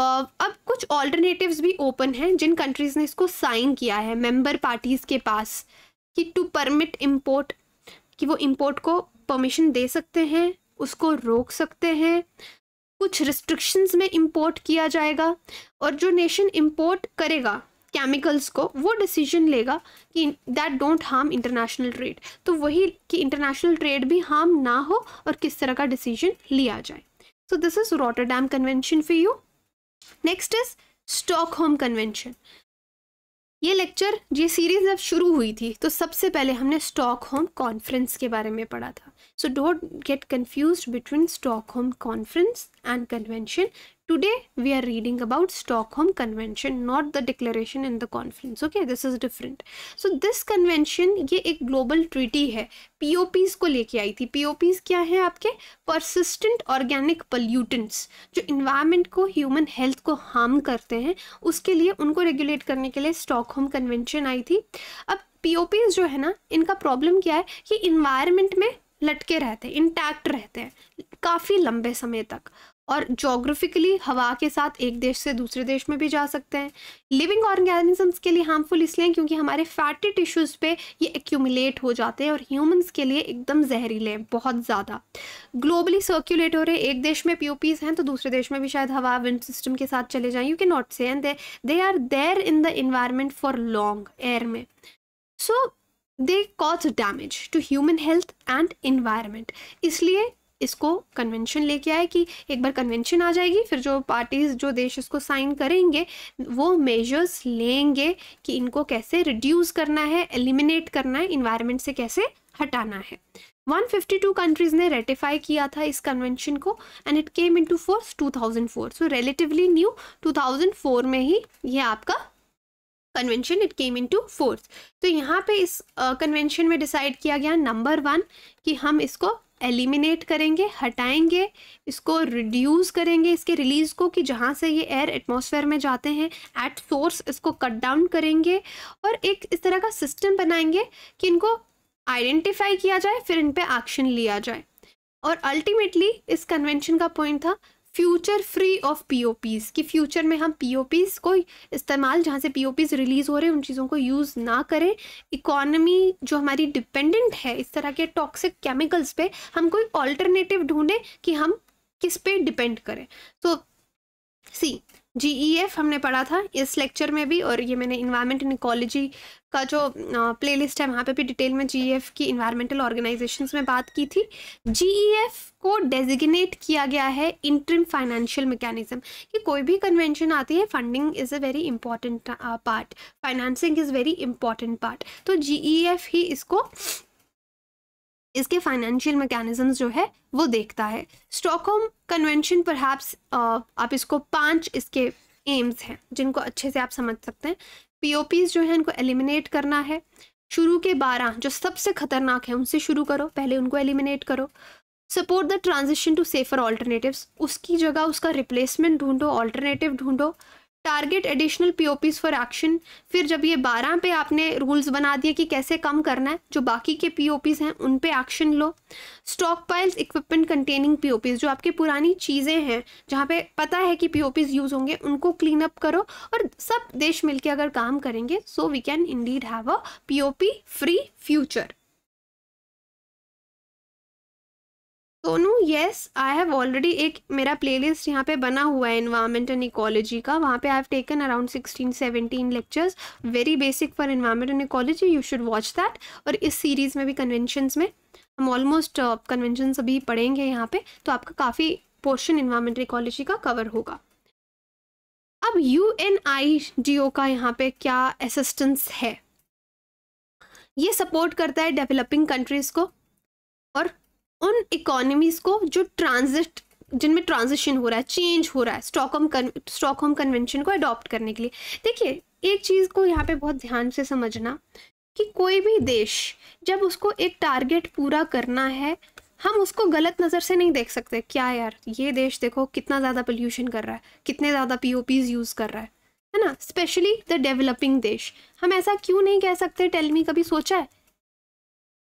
Uh, अब कुछ ऑल्टरनेटिव्स भी ओपन हैं जिन कंट्रीज़ ने इसको साइन किया है मेम्बर पार्टीज़ के पास, कि टू परमिट इम्पोर्ट, कि वो इम्पोर्ट को परमिशन दे सकते हैं, उसको रोक सकते हैं, कुछ रिस्ट्रिक्शंस में इम्पोर्ट किया जाएगा, और जो नेशन इम्पोर्ट करेगा केमिकल्स को वो डिसीजन लेगा कि that don't harm international trade. तो वही कि इंटरनेशनल ट्रेड भी हार्म ना हो और किस तरह का डिसीजन लिया जाए. So this is Rotterdam convention for you. Next is Stockholm convention. ये लेक्चर, ये सीरीज़ जब शुरू हुई थी तो सबसे पहले हमने स्टॉकहोम कॉन्फ्रेंस के बारे में पढ़ा था. So don't get confused between Stockholm Conference and Convention. Today we are reading about Stockholm Convention, not the declaration in the conference. Okay, this is different. So this convention, ये एक global treaty है, P O Ps को लेके आई थी. P O Ps क्या है आपके? Persistent organic pollutants, जो environment को, human health को harm करते हैं, उसके लिए उनको regulate करने के लिए Stockholm Convention आई थी. अब P O Ps जो है ना, इनका problem क्या है कि environment में लटके रहते हैं, इंटैक्ट रहते हैं काफ़ी लंबे समय तक, और जोग्राफिकली हवा के साथ एक देश से दूसरे देश में भी जा सकते हैं. लिविंग ऑर्गेनिजम्स के लिए हार्मफुल इसलिए क्योंकि हमारे फैटी टिश्यूज़ पे ये एक्यूमुलेट हो जाते हैं, और ह्यूमंस के लिए एकदम जहरीले हैं, बहुत ज़्यादा. ग्लोबली सर्क्यूलेट हो रहे, एक देश में पीओपीज़ हैं तो दूसरे देश में भी शायद हवा विंड सिस्टम के साथ चले जाएँ, you can not say, and they are there in the environment for long air में. So they cause damage to human health and environment. इसलिए इसको कन्वेंशन लेके आए कि एक बार कन्वेंशन आ जाएगी, फिर जो पार्टीज़, जो देश इसको साइन करेंगे वो मेजर्स लेंगे कि इनको कैसे रिड्यूस करना है, एलिमिनेट करना है, इन्वायरमेंट से कैसे हटाना है. वन फिफ्टी टू कंट्रीज़ ने रेटिफाई किया था इस कन्वेंशन को, and it came into force two thousand four. So relatively new two thousand four में ही ये आपका convention it came in to force. तो यहाँ पे इस कन्वेंशन uh, में डिसाइड किया गया नंबर वन कि हम इसको एलिमिनेट करेंगे, हटाएंगे, इसको रिड्यूस करेंगे, इसके रिलीज़ को, कि जहाँ से ये एयर एटमॉस्फेयर में जाते हैं एट सोर्स इसको कट डाउन करेंगे, और एक इस तरह का सिस्टम बनाएंगे कि इनको आइडेंटिफाई किया जाए, फिर इन पे एक्शन लिया जाए. और अल्टीमेटली इस कन्वेंशन का पॉइंट था फ्यूचर फ्री ऑफ पीओपीज़, कि फ्यूचर में हम पीओपीज़ को इस्तेमाल, जहाँ से पीओपीज़ रिलीज़ हो रहे हैं उन चीज़ों को यूज़ ना करें. इकोनॉमी जो हमारी डिपेंडेंट है इस तरह के टॉक्सिक केमिकल्स पे, हम कोई ऑल्टरनेटिव ढूंढें कि हम किस पे डिपेंड करें. तो सी जीईएफ हमने पढ़ा था इस लेक्चर में भी, और ये मैंने इन्वायरमेंट एंड इकोलॉजी का जो प्लेलिस्ट है वहाँ पे भी डिटेल में जीईएफ की इन्वायरमेंटल ऑर्गेनाइजेशंस में बात की थी. जीईएफ को डेजिग्नेट किया गया है इंटरिम फाइनेंशियल मैकेनिज्म, कि कोई भी कन्वेंशन आती है funding is a very important part, financing is very important part. तो जीईएफ ही इसको, इसके फाइनेंशियल मैकेनिज्म्स जो है वो देखता है. स्टॉकहोम कन्वेंशन परहैप्स आप इसको, पांच इसके एम्स हैं जिनको अच्छे से आप समझ सकते हैं. पीओपीज़ जो है इनको एलिमिनेट करना है, शुरू के बारह जो सबसे खतरनाक है उनसे शुरू करो, पहले उनको एलिमिनेट करो. Support the transition to safer alternatives, उसकी जगह उसका रिप्लेसमेंट ढूंढो, ऑल्टरनेटिव ढूंढो. Target additional POPs for action, फिर जब ये बारह पे आपने रूल्स बना दिए कि कैसे कम करना है, जो बाकी के पीओपीज़ हैं उन पे एक्शन लो. स्टॉकपाइल्स इक्विपमेंट कंटेनिंग पीओपीज़, जो आपके पुरानी चीज़ें हैं जहाँ पे पता है कि पीओपीज़ यूज़ होंगे उनको क्लीन अप करो, और सब देश मिलकर अगर काम करेंगे so we can indeed have a POP free future. Sonu, yes I have already, एक मेरा प्लेलिस्ट यहाँ पे बना हुआ है इन्वायरमेंट एंड इकोलॉजी का, वहाँ पे I have taken around sixteen seventeen lectures, very basic for environment and ecology, you should watch that. और इस सीरीज़ में भी कन्वेंशंस में हम ऑलमोस्ट कन्वेंशंस अभी पढ़ेंगे यहाँ पे, तो आपका काफ़ी पोर्शन इन्वायरमेंट एंड इकोलॉजी का कवर होगा. अब U N I D O का यहाँ पे क्या असिस्टेंस है, ये सपोर्ट करता है डेवलपिंग कंट्रीज़ को और उन इकोनॉमीज़ को जो ट्रांजिट, जिनमें ट्रांजिशन हो रहा है, चेंज हो रहा है, स्टॉकहोम स्टॉकहोम कन्वेंशन को अडॉप्ट करने के लिए. देखिए एक चीज़ को यहाँ पे बहुत ध्यान से समझना कि कोई भी देश जब उसको एक टारगेट पूरा करना है, हम उसको गलत नज़र से नहीं देख सकते. क्या यार ये देश देखो कितना ज़्यादा पोल्यूशन कर रहा है, कितने ज़्यादा पीओपीज़ यूज़ कर रहा है है ना, स्पेशली द डेवलपिंग देश. हम ऐसा क्यों नहीं कह सकते? टेल मी, कभी सोचा है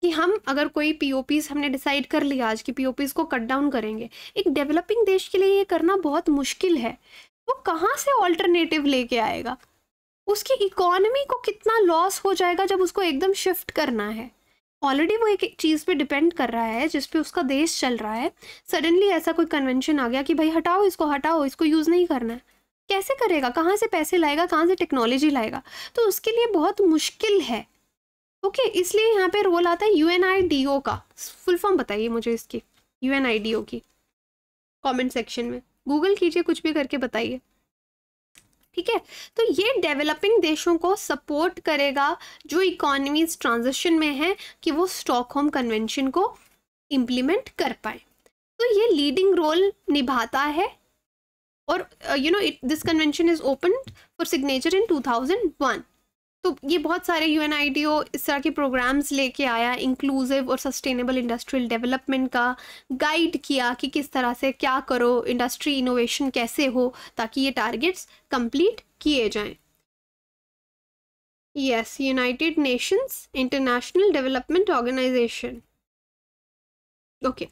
कि हम अगर कोई पीओपीज़ हमने डिसाइड कर लिया आज कि पीओपीज़ को कट डाउन करेंगे, एक डेवलपिंग देश के लिए ये करना बहुत मुश्किल है. वो कहाँ से ऑल्टरनेटिव लेके आएगा? उसकी इकोनॉमी को कितना लॉस हो जाएगा जब उसको एकदम शिफ्ट करना है. ऑलरेडी वो एक चीज़ पे डिपेंड कर रहा है जिस पे उसका देश चल रहा है, सडनली ऐसा कोई कन्वेंशन आ गया कि भाई हटाओ इसको, हटाओ इसको, यूज़ नहीं करना है. कैसे करेगा? कहाँ से पैसे लाएगा? कहाँ से टेक्नोलॉजी लाएगा? तो उसके लिए बहुत मुश्किल है. ओके okay, इसलिए यहाँ पे रोल आता है यूएनआईडीओ का. फुल फॉर्म बताइए मुझे इसकी, यूएनआईडीओ की, कमेंट सेक्शन में गूगल कीजिए, कुछ भी करके बताइए. ठीक है, तो ये डेवलपिंग देशों को सपोर्ट करेगा जो इकोनॉमीज ट्रांजिशन में है, कि वो स्टॉकहोम कन्वेंशन को इम्प्लीमेंट कर पाए। तो ये लीडिंग रोल निभाता है और you know it this convention is open for signature in two thousand one. तो ये बहुत सारे यूएनआईडीओ इस तरह के प्रोग्राम्स लेके आया, इंक्लूसिव और सस्टेनेबल इंडस्ट्रियल डेवलपमेंट का, गाइड किया कि किस तरह से क्या करो, इंडस्ट्री इनोवेशन कैसे हो ताकि ये टारगेट्स कंप्लीट किए जाएं। Yes, United Nations International Development Organization. Okay,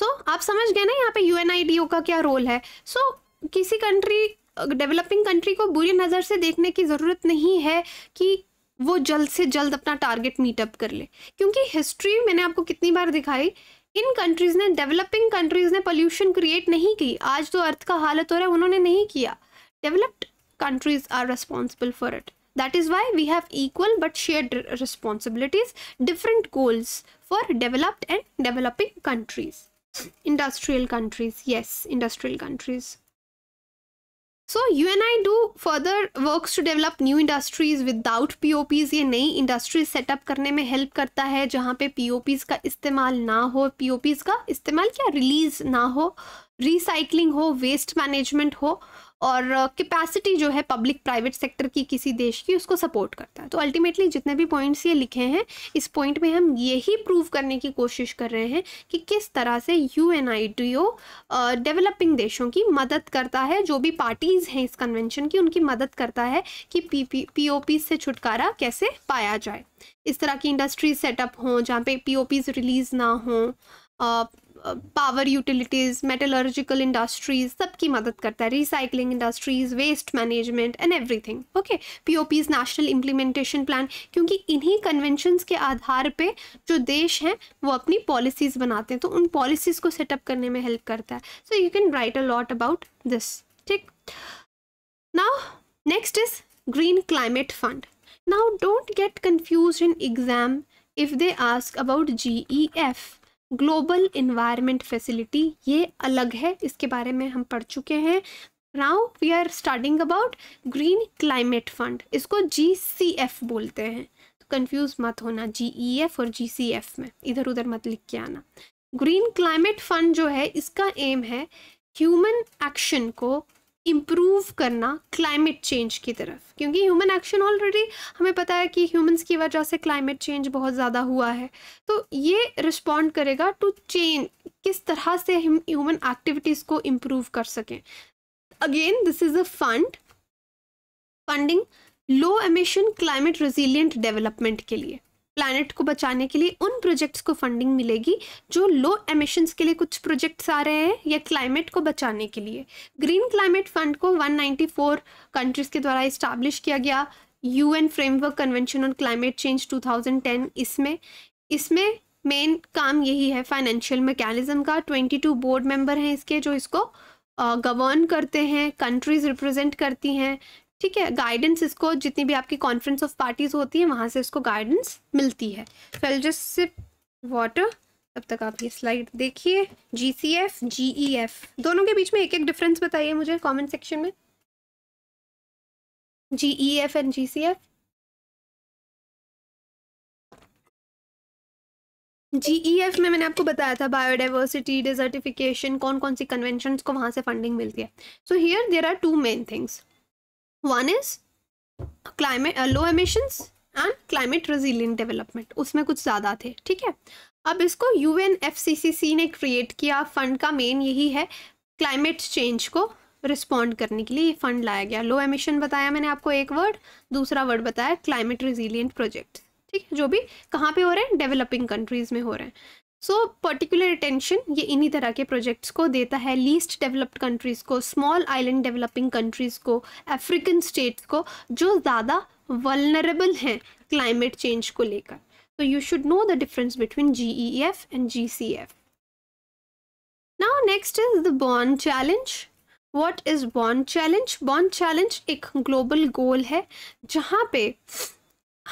so आप समझ गए ना यहाँ पे यूएनआईडीओ का क्या रोल है। सो so, किसी कंट्री, डेवलपिंग कंट्री को बुरी नज़र से देखने की ज़रूरत नहीं है कि वो जल्द से जल्द अपना टारगेट मीटअप कर ले, क्योंकि हिस्ट्री मैंने आपको कितनी बार दिखाई, इन कंट्रीज़ ने, डेवलपिंग कंट्रीज़ ने पोल्यूशन क्रिएट नहीं की। आज तो अर्थ का हालत हो रहा है, उन्होंने नहीं किया। Developed countries are responsible for it. That is why we have equal but shared responsibilities, different goals for developed and developing countries, industrial countries. Yes, industrial countries. So U N I D O further works to develop new industries without P O Ps। ये नई industries setup करने में help करता है जहाँ पे P O Ps का इस्तेमाल ना हो, P O Ps का इस्तेमाल क्या रिलीज़ ना हो, रिसाइकलिंग हो, वेस्ट मैनेजमेंट हो, और कैपेसिटी जो है पब्लिक प्राइवेट सेक्टर की किसी देश की, उसको सपोर्ट करता है। तो अल्टीमेटली जितने भी पॉइंट्स ये लिखे हैं, इस पॉइंट में हम यही प्रूव करने की कोशिश कर रहे हैं कि किस तरह से U N I D O developing देशों की मदद करता है, जो भी पार्टीज़ हैं इस कन्वेंशन की उनकी मदद करता है कि P O P से छुटकारा कैसे पाया जाए। इस तरह की इंडस्ट्रीज सेटअप हों जहाँ पे P O Ps रिलीज़ ना हों, पावर यूटिलिटीज़, मेटलर्जिकल इंडस्ट्रीज़, सब की मदद करता है, recycling industries, waste management and everything. Okay, P O Ps, national implementation plan, क्योंकि इन्हीं कन्वेंशंस के आधार पे जो देश हैं वो अपनी पॉलिसीज़ बनाते हैं, तो उन पॉलिसीज़ को सेटअप करने में हेल्प करता है। So you can write a lot about this. ठीक, now next is green climate fund. Now don't get confuse in exam if they ask about G E F, Global environment facility. ये अलग है, इसके बारे में हम पढ़ चुके हैं। Now we are starting about green climate fund, इसको G C F बोलते हैं। तो कन्फ्यूज़ मत होना G E F और G C F में, इधर उधर मत लिख के आना। ग्रीन क्लाइमेट फंड जो है, इसका एम है ह्यूमन एक्शन को इम्प्रूव करना क्लाइमेट चेंज की तरफ, क्योंकि ह्यूमन एक्शन ऑलरेडी हमें पता है कि ह्यूमंस की वजह से क्लाइमेट चेंज बहुत ज़्यादा हुआ है। तो ये रिस्पॉन्ड करेगा टू चेंज, किस तरह से हम ह्यूमन एक्टिविटीज़ को इम्प्रूव कर सकें। Again this is a fund funding low emission climate resilient development के लिए, प्लैनेट को बचाने के लिए उन प्रोजेक्ट्स को फंडिंग मिलेगी जो लो एमिशंस के लिए कुछ प्रोजेक्ट्स आ रहे हैं या क्लाइमेट को बचाने के लिए। ग्रीन क्लाइमेट फंड को वन नाइन्टी फोर कंट्रीज़ के द्वारा इस्टेब्लिश किया गया। UN Framework convention on climate Change two thousand ten, इसमें इसमें मेन काम यही है फाइनेंशियल मैकेनिज्म का। बाईस बोर्ड मेंबर हैं इसके जो इसको गवर्न uh, करते हैं, कंट्रीज़ रिप्रेजेंट करती हैं। ठीक है, गाइडेंस इसको जितनी भी आपकी कॉन्फ्रेंस ऑफ पार्टीज होती है वहाँ से इसको गाइडेंस मिलती है। So I will just sip water, तब तक आप ये स्लाइड देखिए। G C F, G E F, दोनों के बीच में एक एक डिफरेंस बताइए मुझे कमेंट सेक्शन में। G E F and G C F। G E F में मैंने आपको बताया था बायोडाइवर्सिटी, डिजर्टिफिकेशन, कौन कौन सी कन्वेंशंस को वहाँ से फंडिंग मिलती है। So here there are two main things, one is climate low emissions and climate resilient development, उसमें कुछ ज़्यादा थे। ठीक है, अब इसको U N F C C C ने क्रिएट किया। फंड का मेन यही है, क्लाइमेट चेंज को रिस्पॉन्ड करने के लिए ये फंड लाया गया। लो एमिशन बताया मैंने आपको एक वर्ड, दूसरा वर्ड बताया क्लाइमेट रेजिलियंट प्रोजेक्ट। ठीक है, जो भी कहाँ पे हो रहे हैं, डेवलपिंग कंट्रीज़ में हो रहे हैं। सो पर्टिकुलर अटेंशन ये इन्हीं तरह के प्रोजेक्ट्स को देता है, लीस्ट डेवलप्ड कंट्रीज़ को, स्मॉल आइलैंड डेवलपिंग कंट्रीज़ को, अफ्रीकन स्टेट्स को, जो ज़्यादा वल्नरेबल हैं क्लाइमेट चेंज को लेकर। तो you should know the difference between G E F and G C F। Now next is the Bonn challenge. What is Bonn challenge? Bonn challenge एक global goal है जहाँ पे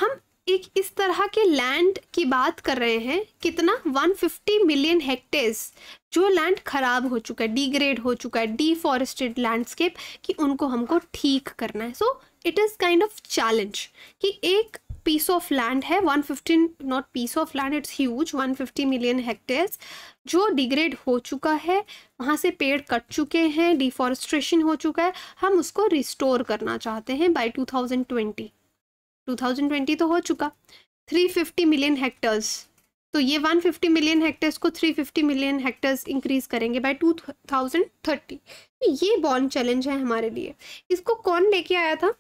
हम एक इस तरह के लैंड की बात कर रहे हैं, कितना एक सौ पचास मिलियन हेक्टेयर्स जो लैंड खराब हो चुका है, डिग्रेड हो चुका है, डिफॉरेस्टेड लैंडस्केप, कि उनको हमको ठीक करना है। So it is kind of challenge कि एक पीस ऑफ लैंड है, one fifteen not piece of land, it's huge, one fifty million hectares जो डिग्रेड हो चुका है, वहाँ से पेड़ कट चुके हैं, डिफॉरेस्ट्रेशन हो चुका है, हम उसको रिस्टोर करना चाहते हैं by two thousand twenty. Two thousand twenty तो हो चुका, थ्री फिफ्टी मिलियन हेक्टेयर्स, तो ये वन फिफ्टी मिलियन हेक्टेयर्स को three fifty million hectares increase करेंगे बाय टू थाउजेंड थर्टी। ये बॉर्न चैलेंज है हमारे लिए। इसको कौन लेके आया था?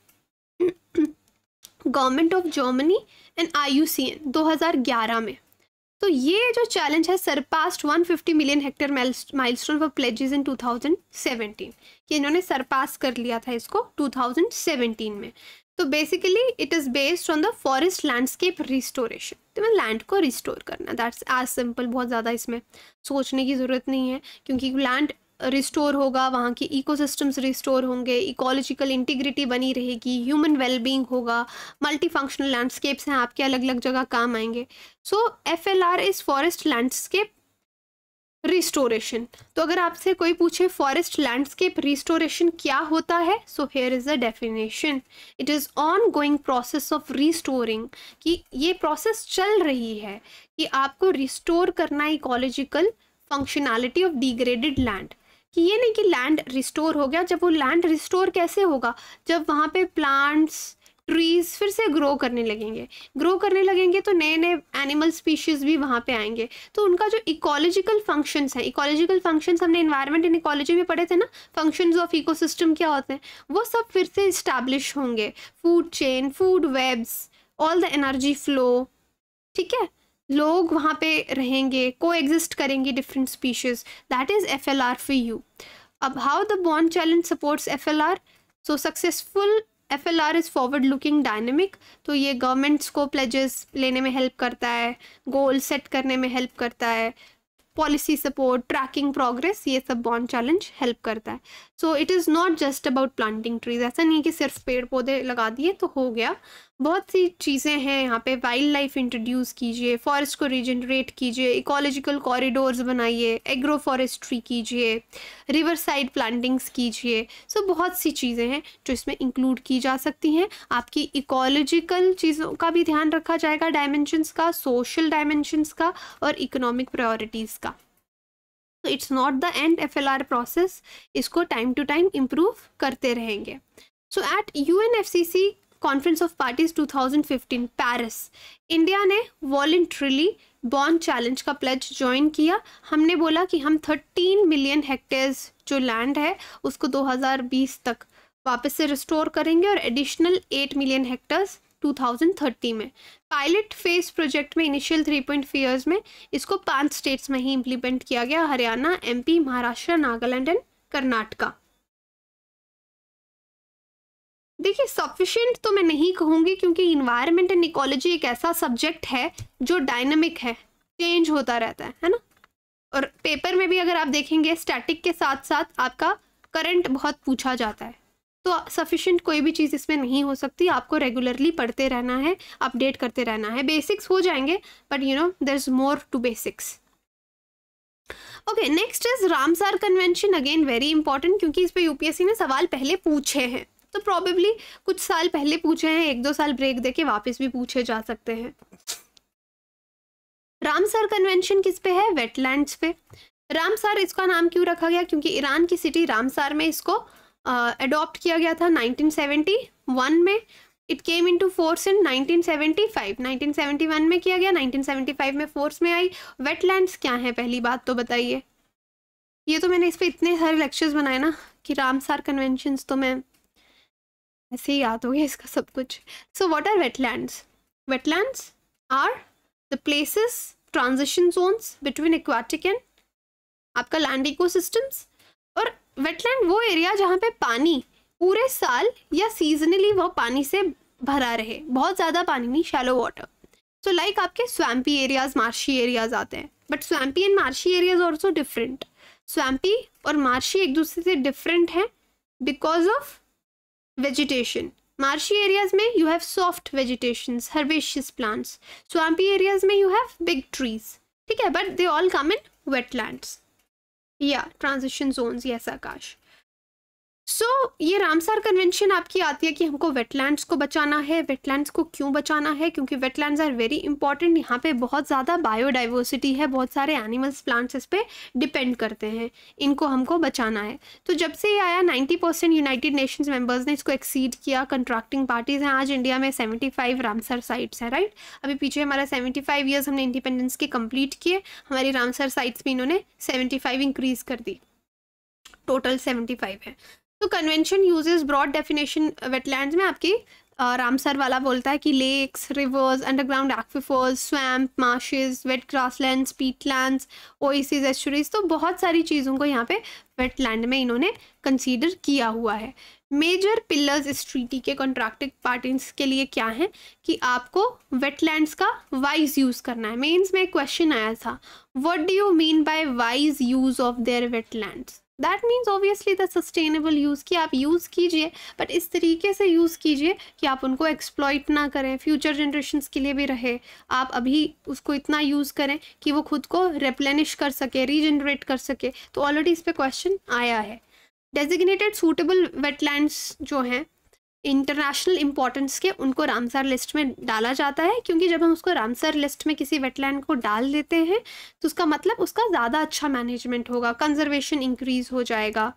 Government of Germany and I U C N दो हज़ार ग्यारह में। तो ये जो चैलेंज है surpassed one fifty million hectare milestone for pledges in two thousand seventeen, ये इन्होंने सरपास कर लिया था इसको टू थाउजेंड सेवेंटीन में। तो basically it is based on the forest landscape restoration, तो मैं लैंड को रिस्टोर करना, दैट्स एज सिंपल, बहुत ज़्यादा इसमें सोचने की ज़रूरत नहीं है, क्योंकि लैंड रिस्टोर होगा, वहाँ के इकोसिस्टम्स रिस्टोर होंगे, इकोलॉजिकल इंटीग्रिटी बनी रहेगी, ह्यूमन वेलबींग होगा, मल्टी फंक्शनल लैंडस्केप्स हैं आपके, अलग अलग जगह काम आएंगे। So F L R is forest landscape restoration. तो अगर आपसे कोई पूछे फॉरेस्ट लैंडस्केप रिस्टोरेशन क्या होता है, so here is the definition, it is ongoing process of restoring, कि ये प्रोसेस चल रही है कि आपको रिस्टोर करना ecological functionality of degraded land, कि ये नहीं कि लैंड रिस्टोर हो गया। जब वो लैंड रिस्टोर कैसे होगा? जब वहाँ पे प्लांट्स, ट्रीज फिर से ग्रो करने लगेंगे, ग्रो करने लगेंगे तो नए नए एनिमल स्पीशीज़ भी वहाँ पे आएंगे, तो उनका जो इकोलॉजिकल फंक्शंस हैं, इकोलॉजिकल फंक्शंस हमने एनवायरनमेंट एंड इकोलॉजी में पढ़े थे ना, फंक्शंस ऑफ इकोसिस्टम क्या होते हैं, वो सब फिर से इस्टेब्लिश होंगे, food chain, food webs, all the energy flow, ठीक है, लोग वहाँ पे रहेंगे, को एग्जिस्ट करेंगे different species, that is F L R for you. अब how the Bonn challenge supports F L R, so successful F L R is forward looking dynamic, तो ये गवर्नमेंट्स को प्लेजेस लेने में हेल्प करता है, goal set करने में हेल्प करता है, पॉलिसी सपोर्ट, ट्रैकिंग प्रोग्रेस, ये सब बॉर्न चैलेंज हेल्प करता है। So it is not just about planting trees, ऐसा नहीं कि सिर्फ पेड़ पौधे लगा दिए तो हो गया, बहुत सी चीज़ें हैं यहाँ पे, वाइल्ड लाइफ इंट्रोड्यूस कीजिए, फॉरेस्ट को रीजनरेट कीजिए, इकोलॉजिकल कॉरिडोर्स बनाइए, एग्रो फॉरेस्ट्री कीजिए, रिवर साइड प्लांटिंग्स कीजिए, सो बहुत सी चीज़ें हैं जो इसमें इंक्लूड की जा सकती हैं। आपकी इकोलॉजिकल चीज़ों का भी ध्यान रखा जाएगा, डायमेंशंस का, सोशल डायमेंशंस का और इकोनॉमिक प्रायोरिटीज़ का। तो it's not the end F L R process, इसको टाइम टू टाइम इम्प्रूव करते रहेंगे। So at U N F C C conference of parties two thousand fifteen Paris, India ने voluntarily Bonn challenge का pledge join किया। हमने बोला कि हम थर्टीन मिलियन हेक्टेयर्स जो लैंड है उसको दो हज़ार बीस तक वापस से रिस्टोर करेंगे और additional eight million hectares two thousand thirty में। पायलट फेज प्रोजेक्ट में initial three point five years में इसको पांच स्टेट्स में ही इम्प्लीमेंट किया गया, Haryana, M P, Maharashtra, Nagaland and Karnataka. देखिए सफिशिएंट तो मैं नहीं कहूँगी, क्योंकि इन्वायरमेंट एंड इकोलॉजी एक ऐसा सब्जेक्ट है जो डायनामिक है, चेंज होता रहता है है ना, और पेपर में भी अगर आप देखेंगे स्टैटिक के साथ साथ आपका करंट बहुत पूछा जाता है, तो सफिशिएंट कोई भी चीज़ इसमें नहीं हो सकती, आपको रेगुलरली पढ़ते रहना है, अपडेट करते रहना है, बेसिक्स हो जाएंगे but you know there is more to basics. Okay, next is Ramsar convention, again very important, क्योंकि इस पर यूपीएससी ने सवाल पहले पूछे हैं, तो प्रॉबेबली कुछ साल पहले पूछे हैं, एक दो साल ब्रेक देके वापस भी पूछे जा सकते हैं। रामसर कन्वेंशन किस पे है? वेटलैंड्स पे। रामसर इसका नाम क्यों रखा गया? क्योंकि ईरान की सिटी रामसर में इसको अडॉप्ट किया गया था नाइनटीन सेवेंटी वन में। It came into force in nineteen seventy five, nineteen seventy one में किया गया, नाइनटीन सेवेंटी फाइव में फोर्स में आई। वेटलैंड्स क्या है पहली बात तो बताइए। ये तो मैंने इस पर इतने सारे लेक्चर्स बनाए ना कि रामसर कन्वेंशन तो मैं ऐसे ही याद हो गया इसका सब कुछ। So what are wetlands? Wetlands are the places, transition zones between aquatic and आपका लैंड इकोसिस्टम्स। और वेटलैंड वो एरिया जहाँ पे पानी पूरे साल या सीजनली वो पानी से भरा रहे, बहुत ज़्यादा पानी नहीं, शैलो वाटर। सो लाइक आपके स्वैम्पी एरियाज, मार्शी एरियाज आते हैं, but swampy and marshy areas also different. Swampy और मार्शी एक दूसरे से डिफरेंट हैं because of vegetation. Marshy areas में you have soft vegetation, herbaceous plants. Swampy areas में यू हैव बिग ट्रीज, ठीक है, but they all come in wetlands या transition zones. Yes Akash. So so, ये रामसार कन्वेंशन आपकी आती है कि हमको वेटलैंड्स को बचाना है। वेटलैंड्स को क्यों बचाना है? क्योंकि वेटलैंड्स आर वेरी इंपॉर्टेंट। यहाँ पे बहुत ज़्यादा बायोडाइवर्सिटी है, बहुत सारे एनिमल्स प्लांट्स इस पे डिपेंड करते हैं, इनको हमको बचाना है। तो जब से ये आया नब्बे परसेंट यूनाइटेड नेशंस मेम्बर्स ने इसको एक्सीड किया। कंट्रैक्टिंग पार्टीज़ हैं। आज इंडिया में सेवेंटी फाइव रामसर साइट्स हैं, राइट। अभी पीछे हमारा सेवेंटी फाइव ईयर्स हमने इंडिपेंडेंस के कम्प्लीट किए, हमारी रामसर साइट्स भी इन्होंने सेवेंटी फाइव इंक्रीज़ कर दी, टोटल सेवेंटी फाइव है। तो convention uses broad definition wetlands में आपकी रामसर वाला बोलता है कि lakes, rivers, underground aquifers, swamp, marshes, wet grasslands, peatlands, oasis, estuaries, तो बहुत सारी चीज़ों को यहाँ पे वेटलैंड में इन्होंने कंसीडर किया हुआ है। मेजर पिलर्स इस ट्रीटी के कॉन्ट्रैक्टिंग पार्टीज के लिए क्या हैं कि आपको वेटलैंड्स का वाइज यूज़ करना है। मेन्स में एक क्वेश्चन आया था, what do you mean by wise use of their wetlands. That means obviously the sustainable use, कि आप यूज़ कीजिए बट इस तरीके से यूज़ कीजिए कि आप उनको एक्सप्लॉइट ना करें, फ्यूचर जनरेशन्स के लिए भी रहे। आप अभी उसको इतना यूज़ करें कि वो खुद को रिप्लेनिश कर सके, रीजनरेट कर सके। तो ऑलरेडी इस पे क्वेश्चन आया है। डेजिग्नेटेड सूटेबल वेटलैंड्स जो हैं इंटरनेशनल इंपॉर्टेंस के, उनको रामसर लिस्ट में डाला जाता है, क्योंकि जब हम उसको रामसर लिस्ट में किसी वेटलैंड को डाल देते हैं तो उसका मतलब उसका ज़्यादा अच्छा मैनेजमेंट होगा, कंजर्वेशन इंक्रीज़ हो जाएगा।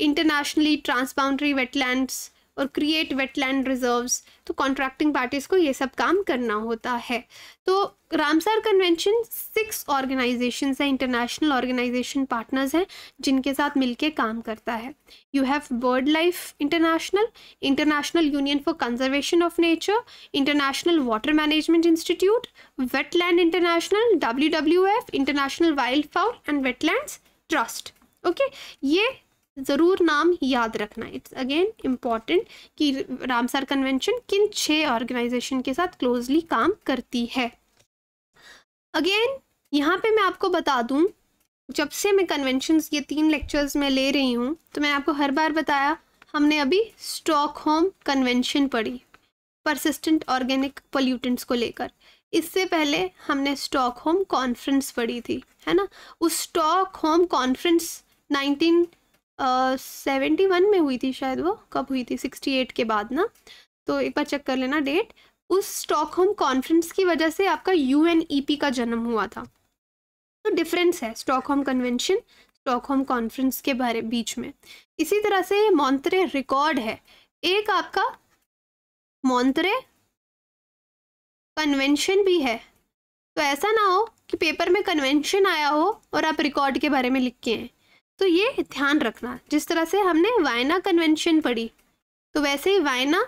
इंटरनेशनली ट्रांसबाउंड्री वेटलैंड्स और क्रिएट वेटलैंड रिजर्व्स, तो कॉन्ट्रैक्टिंग पार्टीज़ को ये सब काम करना होता है। तो रामसर कन्वेंशन सिक्स ऑर्गेनाइजेशंस हैं, इंटरनेशनल ऑर्गेनाइजेशन पार्टनर्स हैं, जिनके साथ मिलके काम करता है। You have bird life international, international union for conservation of nature, international water management institute, wetland international, W W F, international wild foul and wetlands trust. Okay, ये ज़रूर नाम याद रखना। इट्स अगेन इम्पॉर्टेंट कि रामसर कन्वेंशन किन छः organisation के साथ क्लोजली काम करती है। अगेन यहाँ पे मैं आपको बता दूं, जब से मैं कन्वेंशंस ये तीन लेक्चर्स में ले रही हूँ तो मैंने आपको हर बार बताया, हमने अभी स्टॉकहोम कन्वेंशन पढ़ी परसिस्टेंट ऑर्गेनिक पोल्यूटेंट्स को लेकर। इससे पहले हमने स्टॉकहोम कॉन्फ्रेंस पढ़ी थी, है ना। उस Stockholm conference nineteen seventy one में हुई थी शायद, वो कब हुई थी, सिक्सटी एट के बाद ना, तो एक बार चेक कर लेना डेट। उस स्टॉकहोम कॉन्फ्रेंस की वजह से आपका यूएनईपी का जन्म हुआ था। तो डिफरेंस है स्टॉकहोम कन्वेंशन स्टॉकहोम कॉन्फ्रेंस के बारे बीच में। इसी तरह से ये मॉन्ट्रे रिकॉर्ड है, एक आपका मॉन्ट्रे कन्वेंशन भी है। तो ऐसा ना हो कि पेपर में कन्वेंशन आया हो और आप रिकॉर्ड के बारे में लिख के हैं, तो ये ध्यान रखना। जिस तरह से हमने वायना कन्वेंशन पढ़ी, तो वैसे ही वायना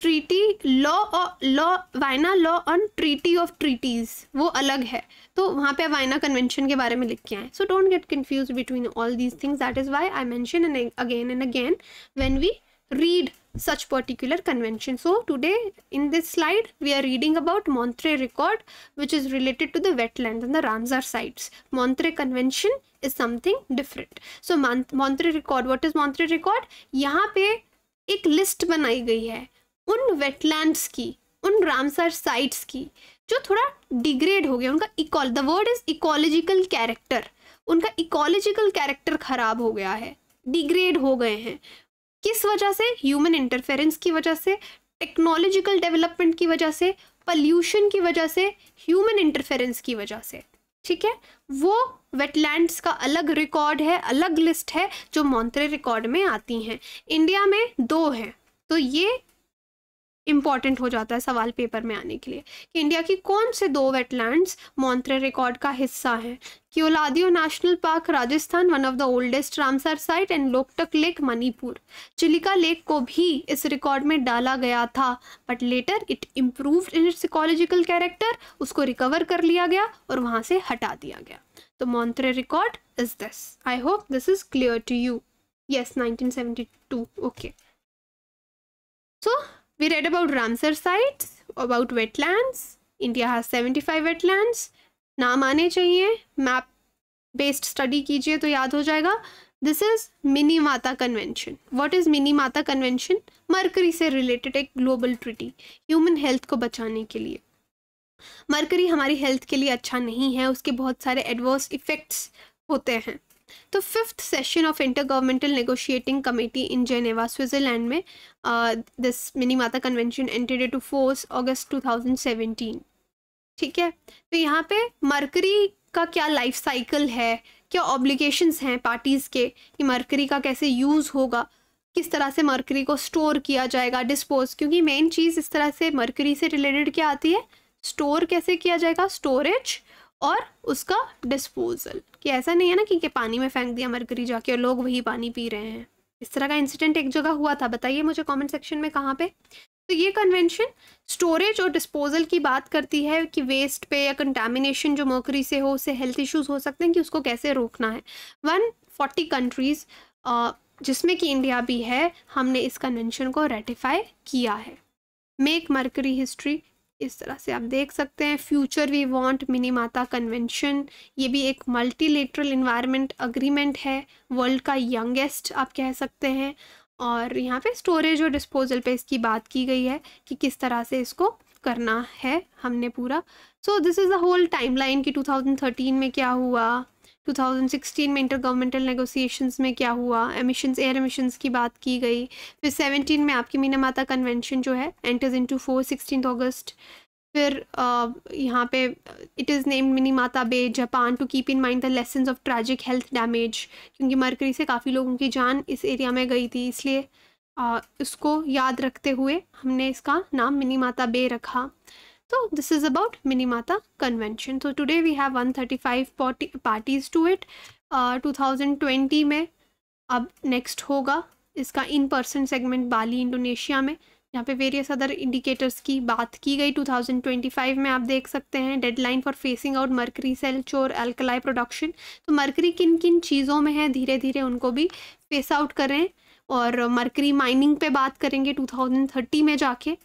ट्रीटी लॉ और law Vienna law on treaty of treaties वो अलग है, तो वहाँ पे वायना कन्वेंशन के बारे में लिख के आए। So don't get confuse between all these things, that is why I mention and again and again when we read such particular convention. So today in this slide we are reading about Montreux Record, which is related to the wetlands and the Ramsar sites. Montreux Convention is something different. So Montreux Record, what is Montreux Record? यहाँ पे एक list बनाई गई है उन wetlands की, उन Ramsar sites की जो थोड़ा degrade हो गया, उनका eco the word is ecological character, उनका ecological character खराब हो गया है, degrade हो गए हैं। किस वजह से? ह्यूमन इंटरफेरेंस की वजह से, टेक्नोलॉजिकल डेवलपमेंट की वजह से, पॉल्यूशन की वजह से, ह्यूमन इंटरफेरेंस की वजह से, ठीक है। वो वेटलैंड्स का अलग रिकॉर्ड है, अलग लिस्ट है जो मॉन्ट्रे रिकॉर्ड में आती हैं। इंडिया में दो हैं, तो ये इम्पॉर्टेंट हो जाता है सवाल पेपर में आने के लिए कि इंडिया की कौन से दो वेटलैंड्स मॉन्ट्रे रिकॉर्ड का हिस्सा हैं। Keoladeo national park Rajasthan, one of the oldest Ramsar site, and Loktak lake Manipur. Chilika lake को भी इस रिकॉर्ड में डाला गया था, but later it improved in its ecological character, उसको रिकवर कर लिया गया और वहाँ से हटा दिया गया। तो Montreux record is this. I hope this is clear to you. Yes, nineteen seventy two okay. So we read about Ramsar sites, about wetlands. India has seventy-five wetlands. नाम आने चाहिए, मैप बेस्ड स्टडी कीजिए तो याद हो जाएगा। This is Minamata convention. What is Minamata convention? Mercury से related एक ग्लोबल ट्रीटी ह्यूमन हेल्थ को बचाने के लिए। मरकरी हमारी हेल्थ के लिए अच्छा नहीं है, उसके बहुत सारे एडवर्स इफ़ेक्ट्स होते हैं, तो fifth session of intergovernmental negotiating committee in Geneva Switzerland में this Minamata convention entered into force August two thousand seventeen. ठीक है, तो यहाँ पे मरकरी का क्या लाइफ साइकिल है, क्या ऑब्लिगेशंस हैं पार्टीज़ के कि मरकरी का कैसे यूज़ होगा, किस तरह से मरकरी को स्टोर किया जाएगा, डिस्पोज, क्योंकि मेन चीज़ इस तरह से मरकरी से रिलेटेड क्या आती है, स्टोर कैसे किया जाएगा, स्टोरेज और उसका डिस्पोजल. कि ऐसा नहीं है ना कि, कि पानी में फेंक दिया मरकरी जाके और लोग वही पानी पी रहे हैं. इस तरह का इंसिडेंट एक जगह हुआ था, बताइए मुझे कमेंट सेक्शन में कहाँ पे. तो ये कन्वेंशन स्टोरेज और डिस्पोजल की बात करती है कि वेस्ट पे या कंटामिनेशन जो मरकरी से हो उससे हेल्थ इश्यूज हो सकते हैं, कि उसको कैसे रोकना है. वन फोर्टी कंट्रीज़ जिसमें कि इंडिया भी है, हमने इस कन्वेंशन को रेटिफाई किया है. मेक मरकरी हिस्ट्री, इस तरह से आप देख सकते हैं. Future we want Minamata convention, ये भी एक मल्टीलेटरल इन्वायरमेंट अग्रीमेंट है, वर्ल्ड का यंगेस्ट आप कह सकते हैं. और यहाँ पे स्टोरेज और डिस्पोजल पे इसकी बात की गई है कि किस तरह से इसको करना है हमने पूरा. So this is the whole timeline कि टू थाउजेंड थर्टीन में क्या हुआ, टू थाउजेंड सिक्सटीन में इंटरगवर्नमेंटल नेगोशिएशंस में क्या हुआ, एमिशंस, एयर एमिशंस की बात की गई. फिर सेवेंटीन में आपकी मिनामाता कन्वेंशन जो है enters into force sixteen August. फिर uh, यहाँ पे it is named Minamata bay Japan to keep in mind the lessons of tragic health damage, क्योंकि मरकरी से काफ़ी लोगों की जान इस एरिया में गई थी, इसलिए uh, इसको याद रखते हुए हमने इसका नाम मिनीमाता बे रखा. So this is about Minamata Convention. So today we have one thirty-five party, parties to it. Uh, two thousand twenty में अब next होगा इसका in person segment Bali Indonesia में, यहाँ पे various other indicators की बात की गई. टू थाउजेंड ट्वेंटी फाइव में आप देख सकते हैं deadline for phasing out mercury cell chore alkali production. तो mercury किन किन चीज़ों में है, धीरे धीरे उनको भी phase out करें. और mercury mining पे बात करेंगे टू थाउजेंड थर्टी में जाके,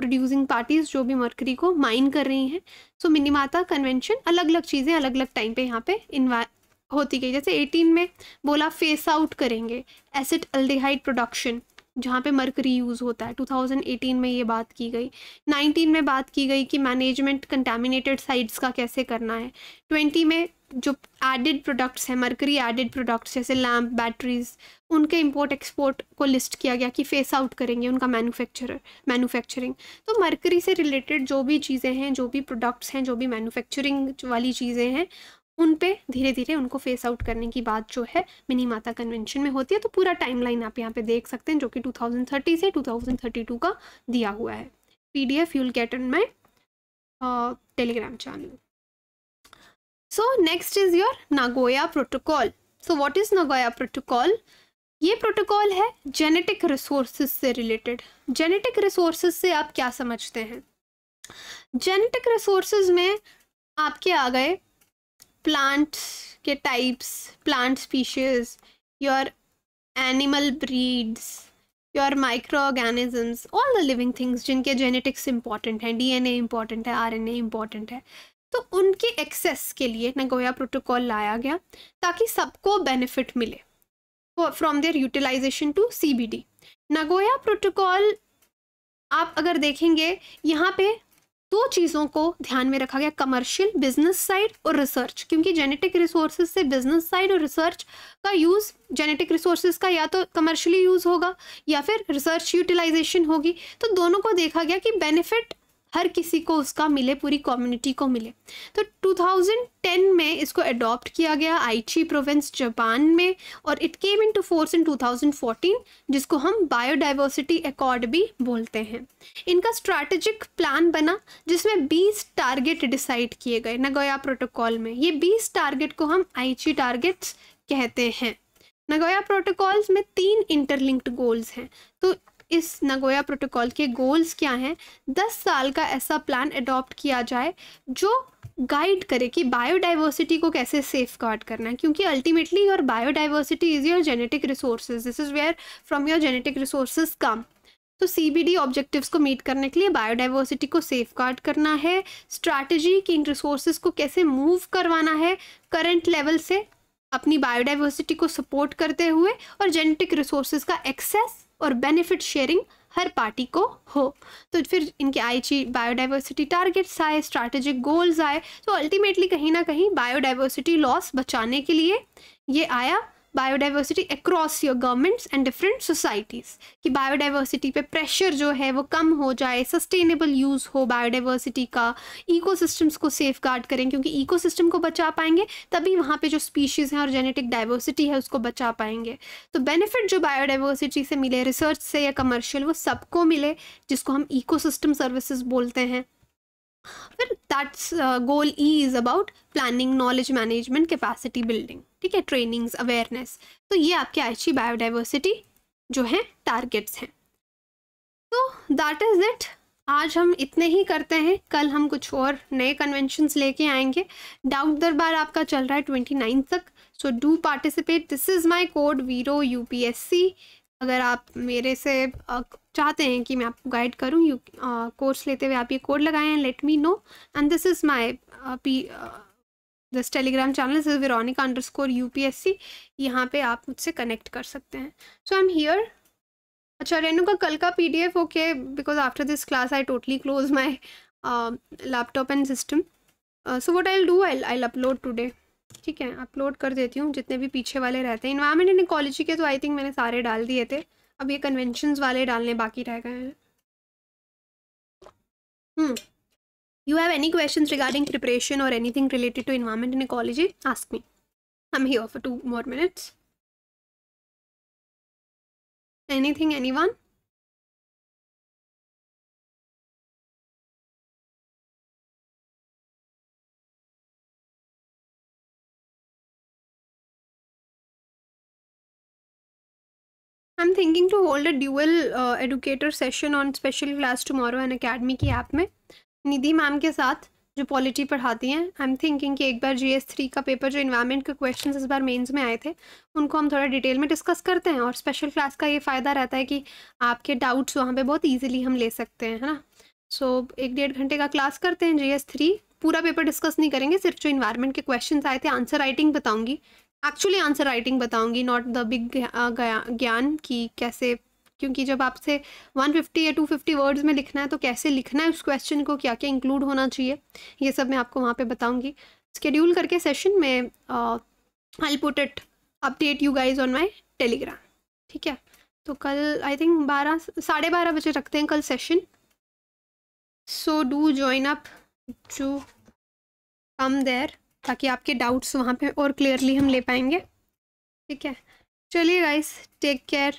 प्रोड्यूसिंग पार्टीज़ जो भी मरकरी को माइन कर रही हैं. सो मिनीमाता कन्वेंशन अलग अलग चीज़ें अलग अलग टाइम पे यहाँ पे इन्वा होती गई. जैसे एटीन में बोला फेस आउट करेंगे एसिड अल्डिहाइड प्रोडक्शन जहाँ पे मरकरी यूज़ होता है, टू थाउजेंड एटीन में ये बात की गई. नाइनटीन में बात की गई कि मैनेजमेंट कंटामिनेटेड साइट्स का कैसे करना है. ट्वेंटी में जो एडेड प्रोडक्ट्स हैं, मरकरी एडेड प्रोडक्ट्स जैसे लैम्प, बैटरीज, उनके इंपोर्ट एक्सपोर्ट को लिस्ट किया गया कि फेस आउट करेंगे उनका मैन्युफैक्चरर मैन्युफैक्चरिंग. तो मरकरी से रिलेटेड जो भी चीज़ें हैं, जो भी प्रोडक्ट्स हैं, जो भी मैन्युफैक्चरिंग वाली चीज़ें हैं, उन पे धीरे धीरे उनको फेस आउट करने की बात जो है मिनीमाता कन्वेंशन में होती है. तो पूरा टाइमलाइन आप यहाँ पे देख सकते हैं जो कि टू थाउजेंड थर्टी से टू थाउजेंड थर्टी टू का दिया हुआ है. PDF you will get in my Telegram channel. So next is your Nagoya protocol. So what is Nagoya protocol? ये प्रोटोकॉल है जेनेटिक रिसोर्सेज से रिलेटेड. जेनेटिक रिसोर्सेज से आप क्या समझते हैं? जेनेटिक रिसोर्सेज में आपके आ गए प्लांट्स के types, plant species, your animal breeds, your microorganisms, all the living things जिनके जेनेटिक्स इंपॉर्टेंट हैं, डीएनए इंपॉर्टेंट है, आरएनए इंपॉर्टेंट है. तो उनके एक्सेस के लिए नागोया प्रोटोकॉल लाया गया ताकि सबको बेनिफिट मिले from their utilisation to CBD. Nagoya protocol आप अगर देखेंगे यहाँ पे दो चीज़ों को ध्यान में रखा गया, कमर्शियल बिजनेस साइड और रिसर्च, क्योंकि जेनेटिक रिसोर्सेज से बिजनेस साइड और रिसर्च का यूज़, जेनेटिक रिसोर्सेज का या तो कमर्शियली यूज़ होगा या फिर रिसर्च यूटिलाइजेशन होगी. तो दोनों को देखा गया कि बेनिफिट हर किसी को उसका मिले, पूरी कम्युनिटी को मिले. तो टू थाउजेंड टेन में इसको अडॉप्ट किया गया आइची प्रोविंस जापान में, और it came into force in two thousand fourteen, जिसको हम बायोडाइवर्सिटी अकॉर्ड भी बोलते हैं. इनका स्ट्रैटेजिक प्लान बना जिसमें ट्वेंटी टारगेट डिसाइड किए गए नागोया प्रोटोकॉल में. ये ट्वेंटी टारगेट को हम आइची टारगेट्स कहते हैं. नागोया प्रोटोकॉल्स में तीन इंटरलिंक्ड गोल्स हैं. तो इस नागोया प्रोटोकॉल के गोल्स क्या हैं? दस साल का ऐसा प्लान अडॉप्ट किया जाए जो गाइड करे कि बायोडाइवर्सिटी को कैसे सेफगार्ड करना है, क्योंकि ultimately your biodiversity is your genetic resources. This is where from your genetic resources come. तो सीबीडी ऑब्जेक्टिव्स को मीट करने के लिए बायोडाइवर्सिटी को सेफगार्ड करना है, स्ट्रैटेजी कि इन रिसोर्सेज को कैसे मूव करवाना है करंट लेवल से अपनी बायोडाइवर्सिटी को सपोर्ट करते हुए, और जेनेटिक रिसोर्सेज का एक्सेस और बेनिफिट शेयरिंग हर पार्टी को हो। तो फिर इनके आईची बायोडाइवर्सिटी टारगेट्स आए, स्ट्रैटेजिक गोल्स आए, तो अल्टीमेटली कहीं ना कहीं बायोडाइवर्सिटी लॉस बचाने के लिए ये आया biodiversity across your governments and different societies, कि बायोडाइवर्सिटी पे प्रेशर जो है वो कम हो जाए, सस्टेनेबल यूज़ हो बायोडाइवर्सिटी का, इकोसिस्टम्स को सेफगार्ड करें, क्योंकि इकोसिस्टम को बचा पाएंगे तभी वहाँ पे जो स्पीशीज़ हैं और जेनेटिक डाइवर्सिटी है उसको बचा पाएंगे। तो बेनिफिट जो बायोडाइवर्सिटी से मिले, रिसर्च से या कमर्शियल, वो सबको मिले, जिसको हम इकोसिस्टम सर्विसेज बोलते हैं। फिर that's goal E is about planning, knowledge management, capacity building, ठीक है, ट्रेनिंग्स, अवेयरनेस। तो ये आपके आईची बायोडाइवर्सिटी जो है टारगेट्स हैं। तो दैट इज़ इट, आज हम इतने ही करते हैं, कल हम कुछ और नए कन्वेंशंस लेके आएंगे। डाउट दरबार आपका चल रहा है ट्वेंटी नाइन तक, so do participate. This is my code viro U P S C. अगर आप मेरे से चाहते हैं कि मैं आपको गाइड करूं यू कोर्स लेते हुए, आप ये कोड लगाए हैं, let me know. And this is my P this Telegram channel is Veronica underscore U P S C, यहाँ पर आप मुझसे कनेक्ट कर सकते हैं। So I am here. अच्छा रेणुका, कल का P D F okay, because after this class I totally close my laptop and system, so what I do, I I upload today, ठीक है, अपलोड कर देती हूँ जितने भी पीछे वाले रहते हैं। इन्वायरमेंट एंड इकोलॉजी के तो आई थिंक मैंने सारे डाल दिए थे, अब ये कन्वेंशंस वाले डालने बाकी रह गए हैं। You have any questions regarding preparation और anything related to environment and ecology, ask me, I am here for two more minutes. Anything, anyone? I'm thinking to hold a dual uh, educator session on special class tomorrow and academy की app में Nidhi ma'am के साथ जो polity पढ़ाती हैं। I am thinking कि एक बार जी एस थ्री का पेपर जो इन्वायरमेंट के क्वेश्चंस इस बार मेंस में आए थे उनको हम थोड़ा डिटेल में डिस्कस करते हैं, और स्पेशल क्लास का ये फ़ायदा रहता है कि आपके डाउट्स वहाँ पे बहुत ईजिली हम ले सकते हैं, है ना। सो so, एक डेढ़ घंटे का क्लास करते हैं जी एस थ्री, पूरा पेपर डिस्कस नहीं करेंगे, सिर्फ जो इन्वायरमेंट के क्वेश्चन आए थे आंसर राइटिंग बताऊँगी, एक्चुअली आंसर राइटिंग बताऊंगी, नॉट द बिग ज्ञान की कैसे, क्योंकि जब आपसे वन फिफ्टी या टू फिफ्टी वर्ड्स में लिखना है तो कैसे लिखना है उस क्वेश्चन को, क्या क्या इंक्लूड होना चाहिए, ये सब मैं आपको वहाँ पे बताऊंगी। स्केड्यूल करके सेशन में I put it update you guys on my Telegram, ठीक है। तो कल आई थिंक बारह साढ़े बारह बजे रखते हैं कल session, so do join up to come there, ताकि आपके डाउट्स वहाँ पे और क्लियरली हम ले पाएंगे, ठीक है। चलिए गाइस, टेक केयर,